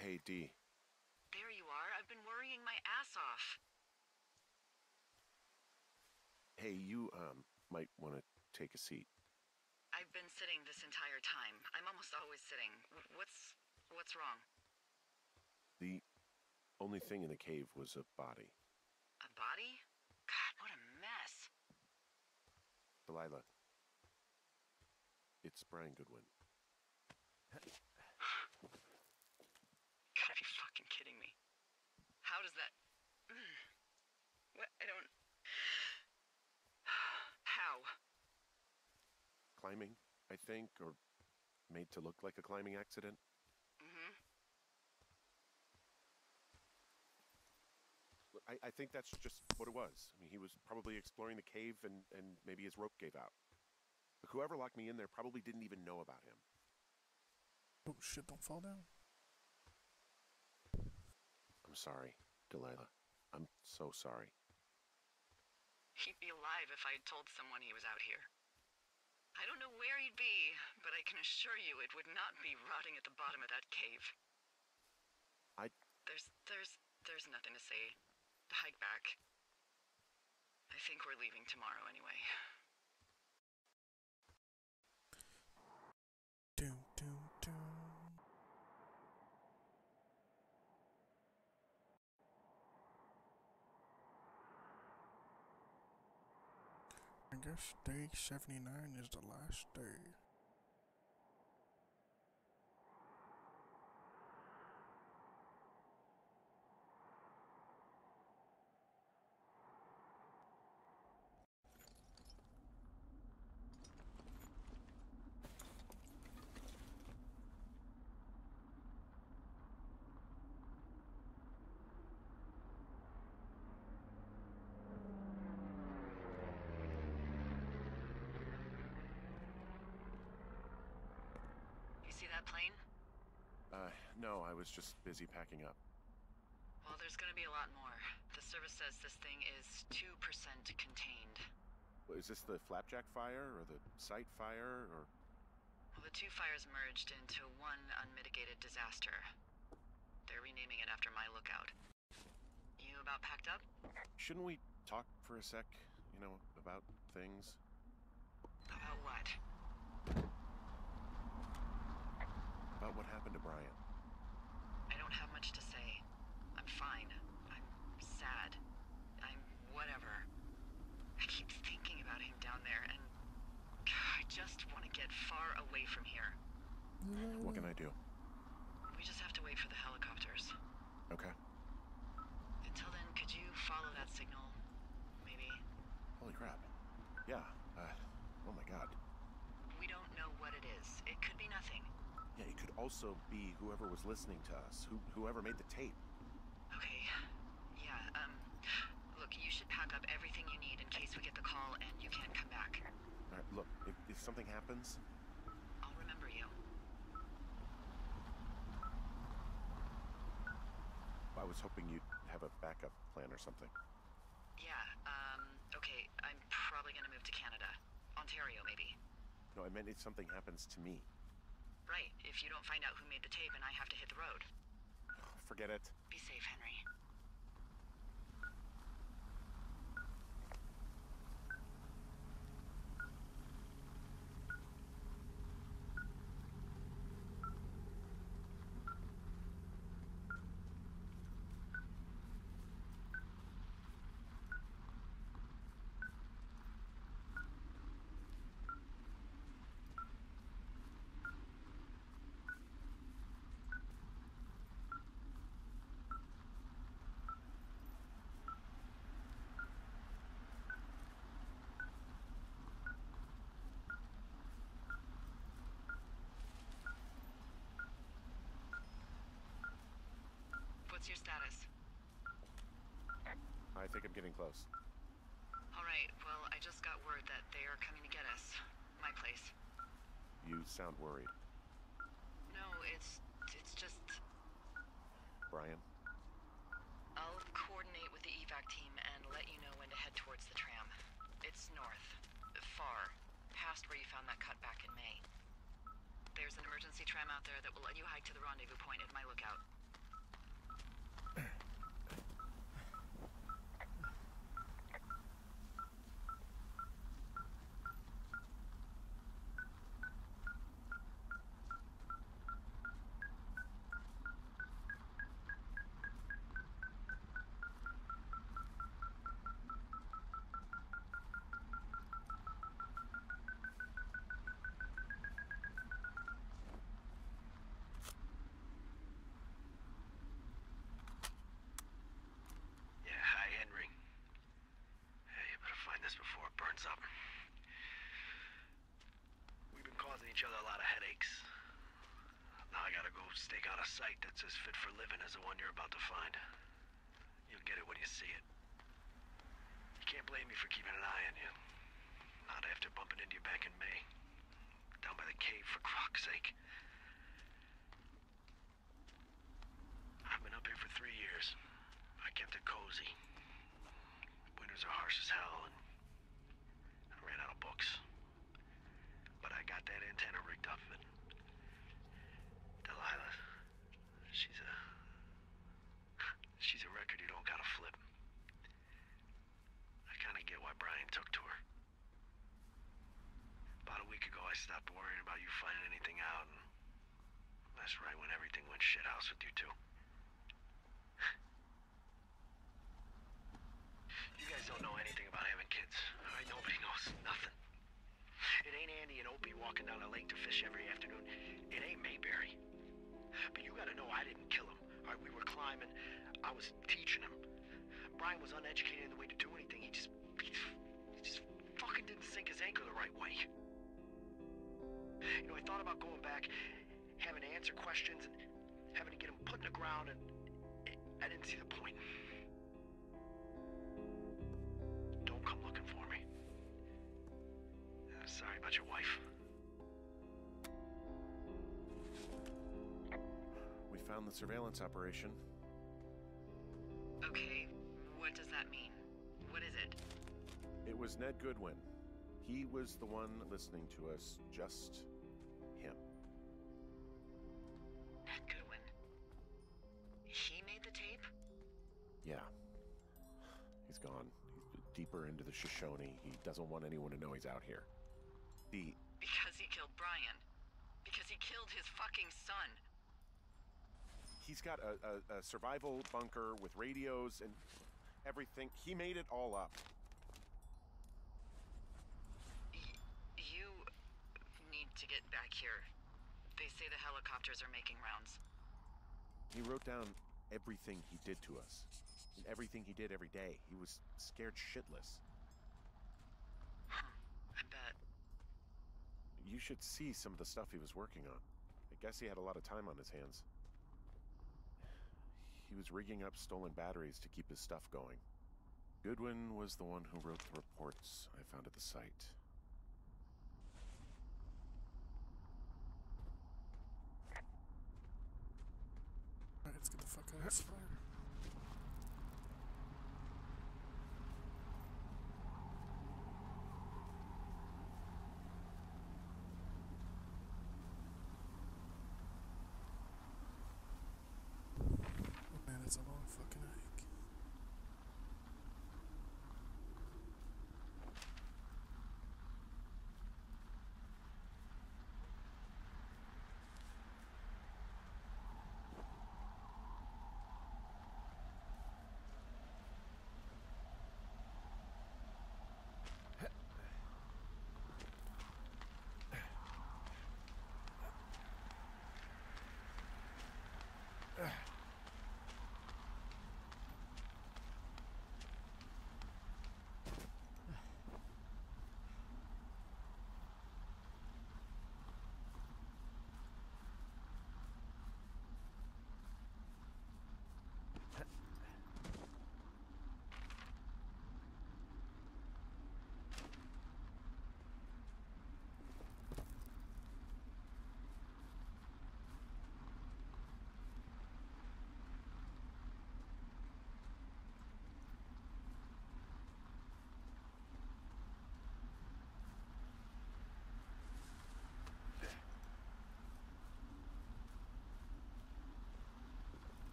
Hey, D. There you are. I've been worrying my ass off. Hey, you might want to take a seat. I've been sitting this entire time. I'm almost always sitting. What's wrong? The only thing in the cave was a body. A body? God, what a mess. Delilah, it's Brian Goodwin. Gotta be fucking kidding me. How does that... What? I don't... How? Climbing, I think, or made to look like a climbing accident. Mm-hmm. I think that's just what it was. I mean, he was probably exploring the cave and maybe his rope gave out. But whoever locked me in there probably didn't even know about him. Oh shit, don't fall down. I'm sorry, Delilah. I'm so sorry. He'd be alive if I had told someone he was out here. I don't know where he'd be, but I can assure you it would not be rotting at the bottom of that cave. There's nothing to say. Hike back. I think we're leaving tomorrow anyway. Doom, doom, doom. guess day 79 is the last day. No, I was just busy packing up. Well, there's gonna be a lot more. The service says this thing is 2% contained. Well, is this the Flapjack Fire, or the Site Fire, or...? Well, the two fires merged into one unmitigated disaster. They're renaming it after my lookout. You about packed up? Shouldn't we talk for a sec, you know, about things? About what? About what happened to Brian. I don't have much to say. I'm fine. I'm sad. I'm whatever. I keep thinking about him down there, and I just want to get far away from here. What can I do? We just have to wait for the helicopters. Okay. Until then, could you follow that signal? Maybe? Holy crap. Yeah. Oh my god. We don't know what it is. It could be nothing. Yeah, it could also be whoever was listening to us, whoever made the tape. Okay, yeah, look, you should pack up everything you need in case we get the call and you can't come back. All right, look, if something happens... I'll remember you. I was hoping you'd have a backup plan or something. Yeah, okay, I'm probably gonna move to Canada. Ontario, maybe. No, I meant if something happens to me. Right, if you don't find out who made the tape and I have to hit the road. Forget it. Be safe, Henry. What's your status? I think I'm getting close. All right, well, I just got word that they are coming to get us. My place. You sound worried. No, it's just... Brian? I'll coordinate with the evac team and let you know when to head towards the tram. It's north. Far. Past where you found that cut back in May. There's an emergency tram out there that will let you hike to the rendezvous point at my lookout. Nobody knows costs nothing. It ain't Andy and Opie walking down a lake to fish every afternoon. It ain't Mayberry. But you gotta know I didn't kill him. All right, we were climbing. I was teaching him. Brian was uneducated in the way to do anything. He just fucking didn't sink his anchor the right way. You know, I thought about going back, having to answer questions, and having to get him put in the ground, and I didn't see the point. Don't come looking for me. Sorry about your wife. We found the surveillance operation. Okay, what does that mean? What is it? It was Ned Goodwin. He was the one listening to us, just him. Ned Goodwin? He made the tape? Yeah. He's gone. He's deeper into the Shoshone. He doesn't want anyone to know he's out here. Because he killed Brian. Because he killed his fucking son. He's got a survival bunker with radios and everything. He made it all up. You need to get back here. They say the helicopters are making rounds. He wrote down everything he did to us. And everything he did every day. He was scared shitless. I bet. You should see some of the stuff he was working on. I guess he had a lot of time on his hands. He was rigging up stolen batteries to keep his stuff going. Goodwin was the one who wrote the reports I found at the site. Alright, let's get the fuck out of this fire. It's a long fucking hike.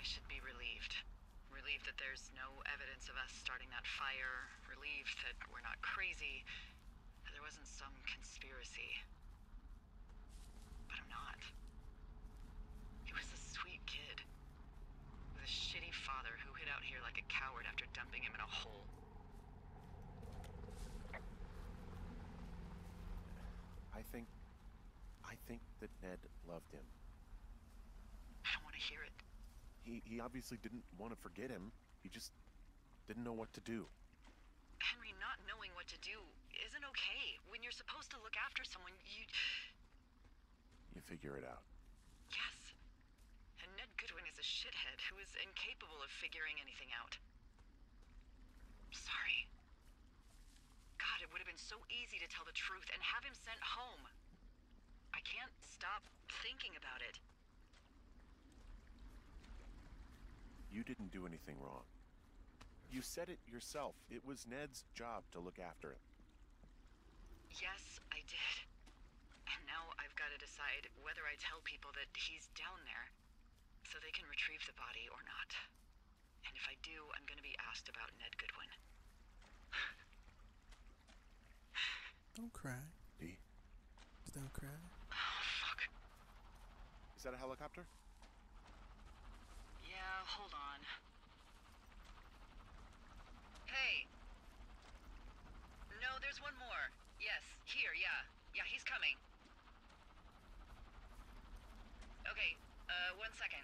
I should be relieved. Relieved that there's no evidence of us starting that fire. Relieved that we're not crazy. That there wasn't some conspiracy. But I'm not. He was a sweet kid. With a shitty father who hid out here like a coward after dumping him in a hole. I think that Ned loved him. I don't want to hear it. He obviously didn't want to forget him. He just didn't know what to do. Henry, not knowing what to do isn't okay. When you're supposed to look after someone, you figure it out. Yes. And Ned Goodwin is a shithead who is incapable of figuring anything out. I'm sorry. God, it would have been so easy to tell the truth and have him sent home. I can't stop thinking about it. You didn't do anything wrong. You said it yourself. It was Ned's job to look after him. Yes, I did. And now I've got to decide whether I tell people that he's down there so they can retrieve the body or not. past about Ned Goodwin. Don't cry. D. Don't cry. Oh, fuck. Is that a helicopter? Yeah, hold on. Hey. No, there's one more. Yes, here, yeah. Yeah, he's coming. Okay, 1 second.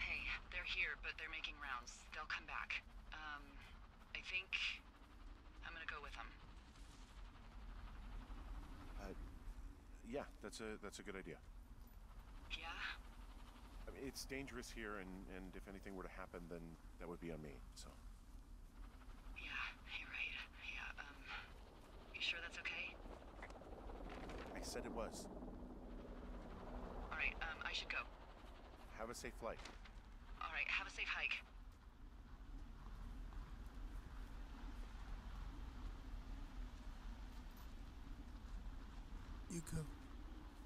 Hey, they're here, but they're making rounds. They'll come back. I think I'm gonna go with them. Yeah, that's a good idea. Yeah? I mean, it's dangerous here, and if anything were to happen, then that would be on me, so... Yeah, you're right. Yeah, you sure that's okay? I said it was. Alright, I should go. Have a safe flight. Alright, have a safe hike. You go.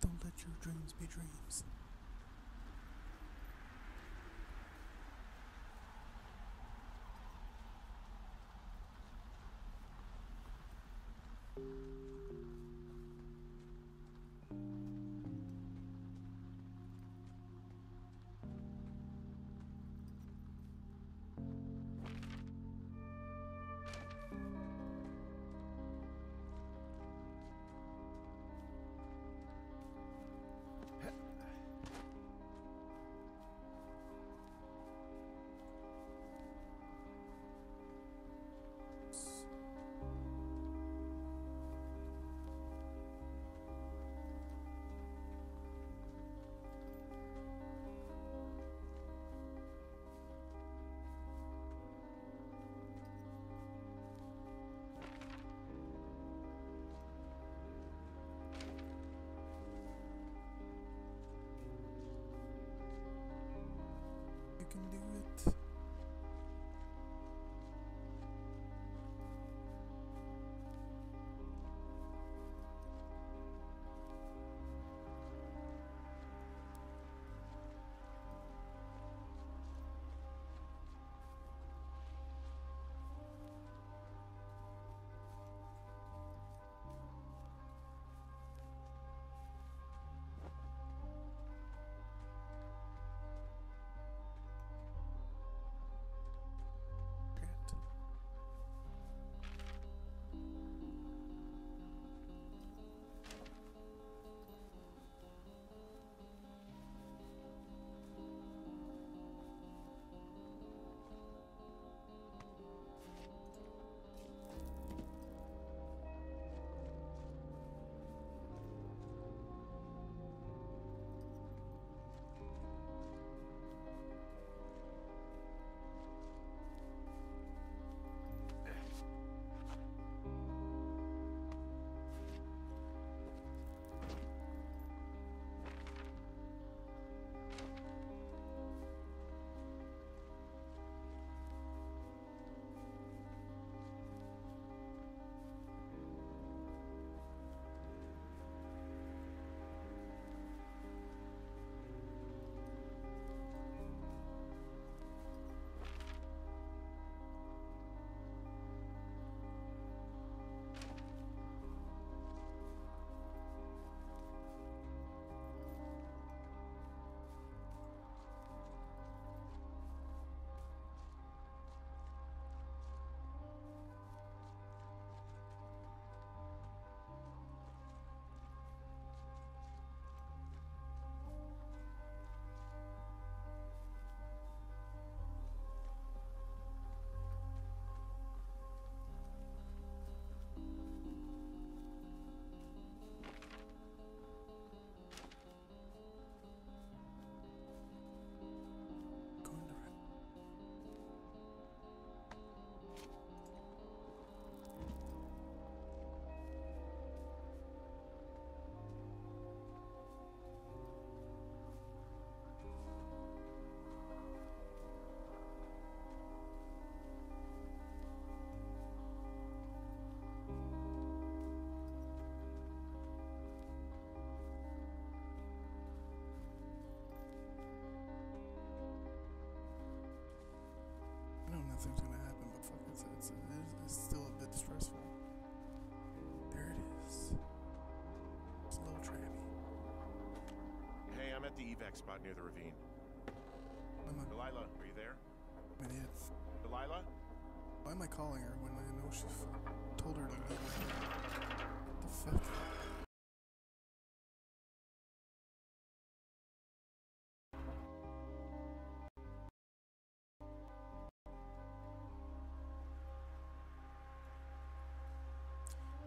Don't let your dreams be dreams. something's gonna happen, but fuck, it's still a bit stressful. There it is. It's a little tranny. Hey, I'm at the evac spot near the ravine. Delilah, are you there? I'm an idiot. Delilah? Why am I calling her when I know she told her to leave? What the fuck?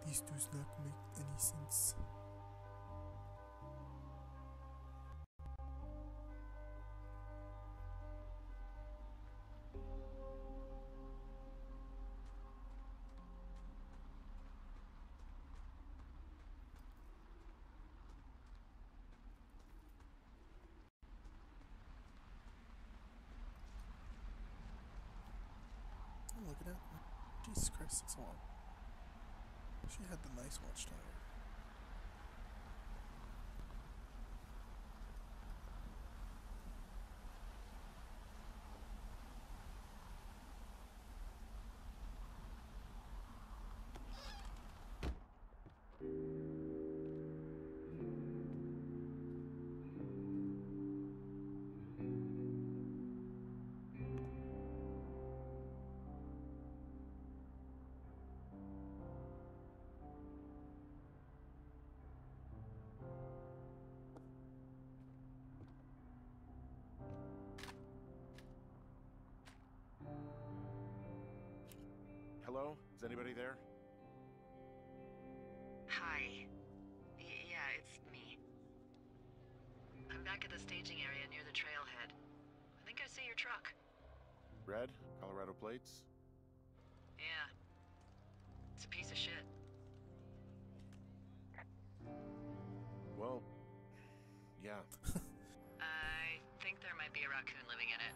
This does not make any sense. Oh, look at that. Jesus Christ, it's a lot. She had the nice watchtower. Hello? Is anybody there? Hi. Yeah, it's me. I'm back at the staging area near the trailhead. I think I see your truck. Red? Colorado plates? Yeah. It's a piece of shit. Well, yeah. I think there might be a raccoon living in it.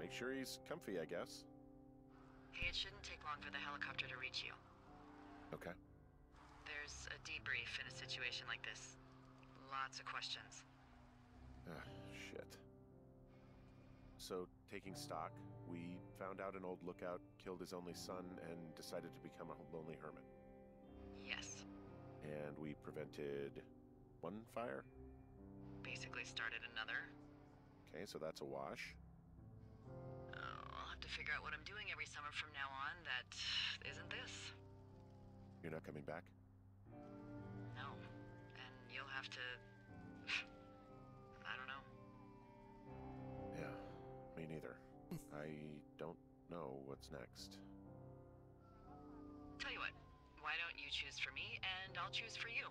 Make sure he's comfy, I guess. Hey, it shouldn't take long for the helicopter to reach you. Okay. There's a debrief in a situation like this. Lots of questions. Ah, shit. So, taking stock, we found out an old lookout killed his only son and decided to become a lonely hermit. Yes. And we prevented one fire? Basically started another. Okay, so that's a wash. I'll have to figure out what I'm doing every summer from now on that isn't this. You're not coming back? No. And you'll have to... I don't know. Yeah, me neither. I don't know what's next. Tell you what, why don't you choose for me and I'll choose for you?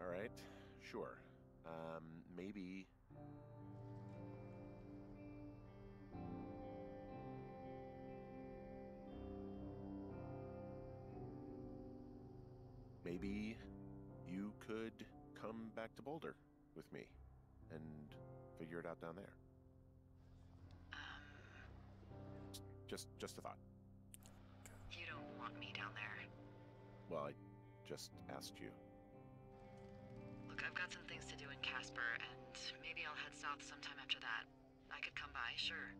All right, sure. Maybe... Maybe you could come back to Boulder with me and figure it out down there. Just a thought. You don't want me down there. Well, I just asked you. Look, I've got some things to do in Casper, and maybe I'll head south sometime after that. I could come by, sure.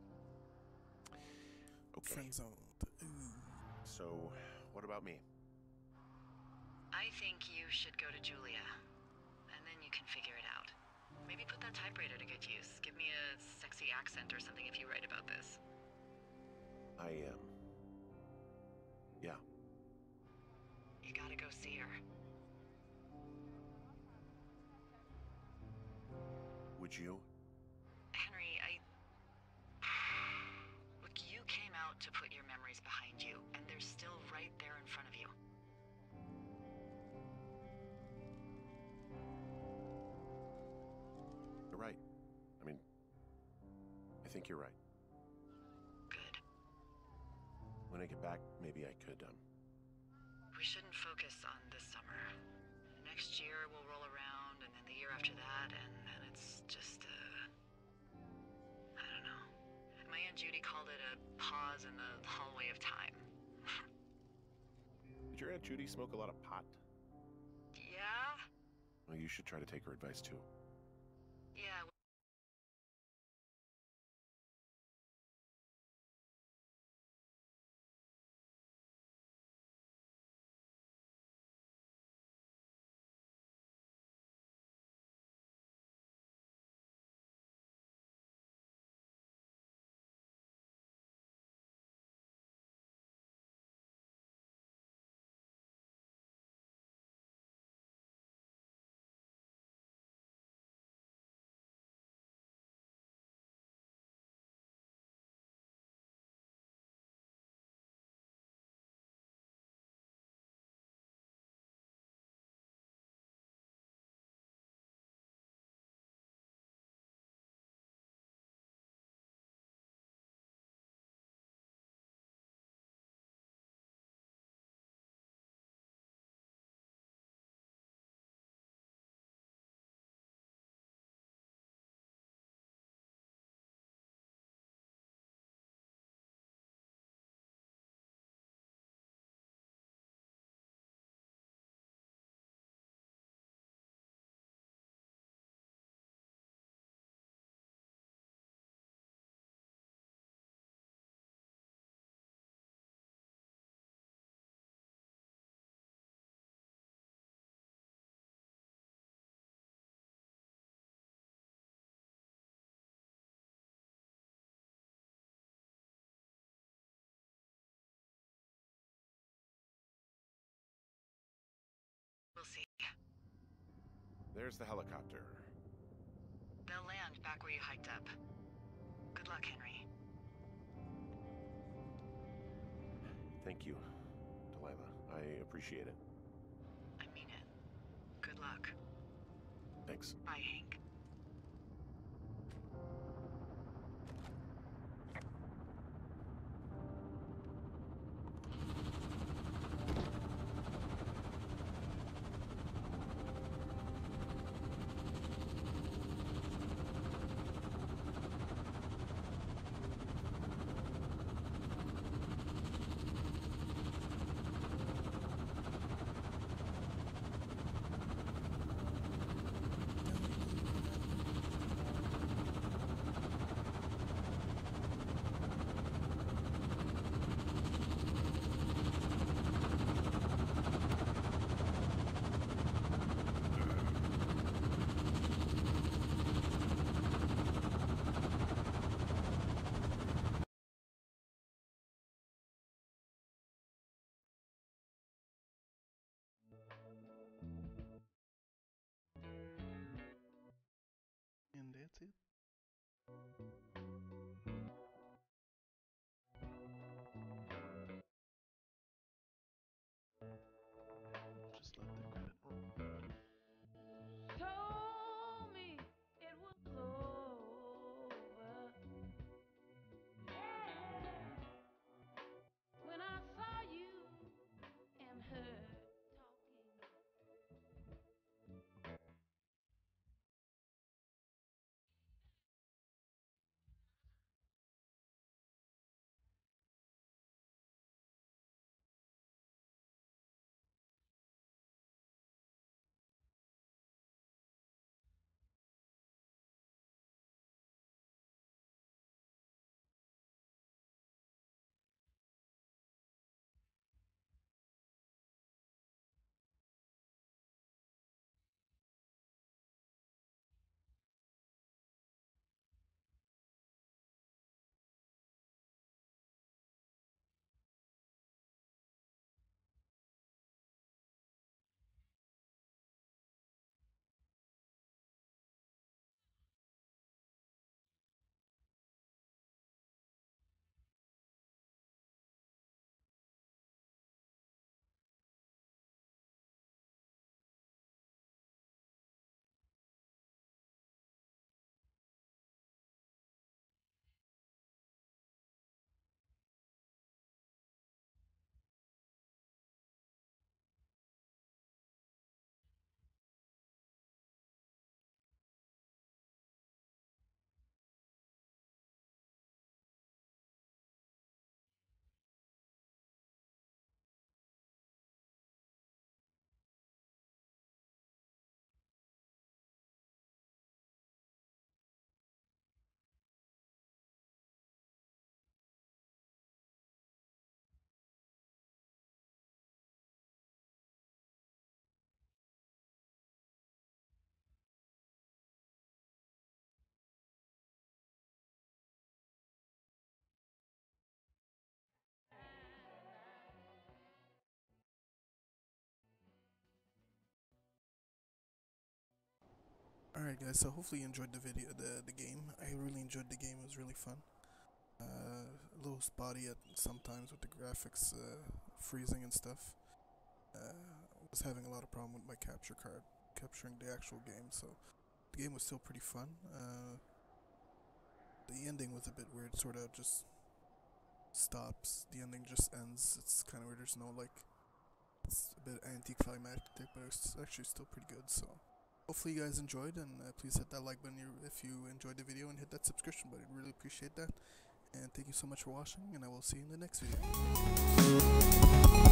Okay. Friend zoned. So, what about me? I think you should go to Julia, and then you can figure it out. Maybe put that typewriter to good use. Give me a sexy accent or something if you write about this. I am. Yeah. You gotta go see her. Would you? Henry, Look, you came out to put your memories behind you, and they're still right there in front of you. Right. I mean, I think you're right. Good. When I get back, maybe I could, We shouldn't focus on this summer. Next year we'll roll around, and then the year after that, and then it's just I don't know. My Aunt Judy called it a pause in the hallway of time. Did your Aunt Judy smoke a lot of pot? Yeah. Well, you should try to take her advice, too. Yeah. There's the helicopter. They'll land back where you hiked up. Good luck, Henry. Thank you, Delilah. I appreciate it. I mean it. Good luck. Thanks. Bye, Hank. Alright guys, so hopefully you enjoyed the video, the game. I really enjoyed the game, it was really fun. A little spotty at sometimes with the graphics freezing and stuff. I was having a lot of problem with my capture card, capturing the actual game, so the game was still pretty fun. The ending was a bit weird, sort of just stops, the ending just ends. It's kind of weird, there's no like, it's a bit anticlimactic, but it's actually still pretty good, so. Hopefully you guys enjoyed, and please hit that like button if you enjoyed the video, and hit that subscription button, I'd really appreciate that. And thank you so much for watching, and I will see you in the next video.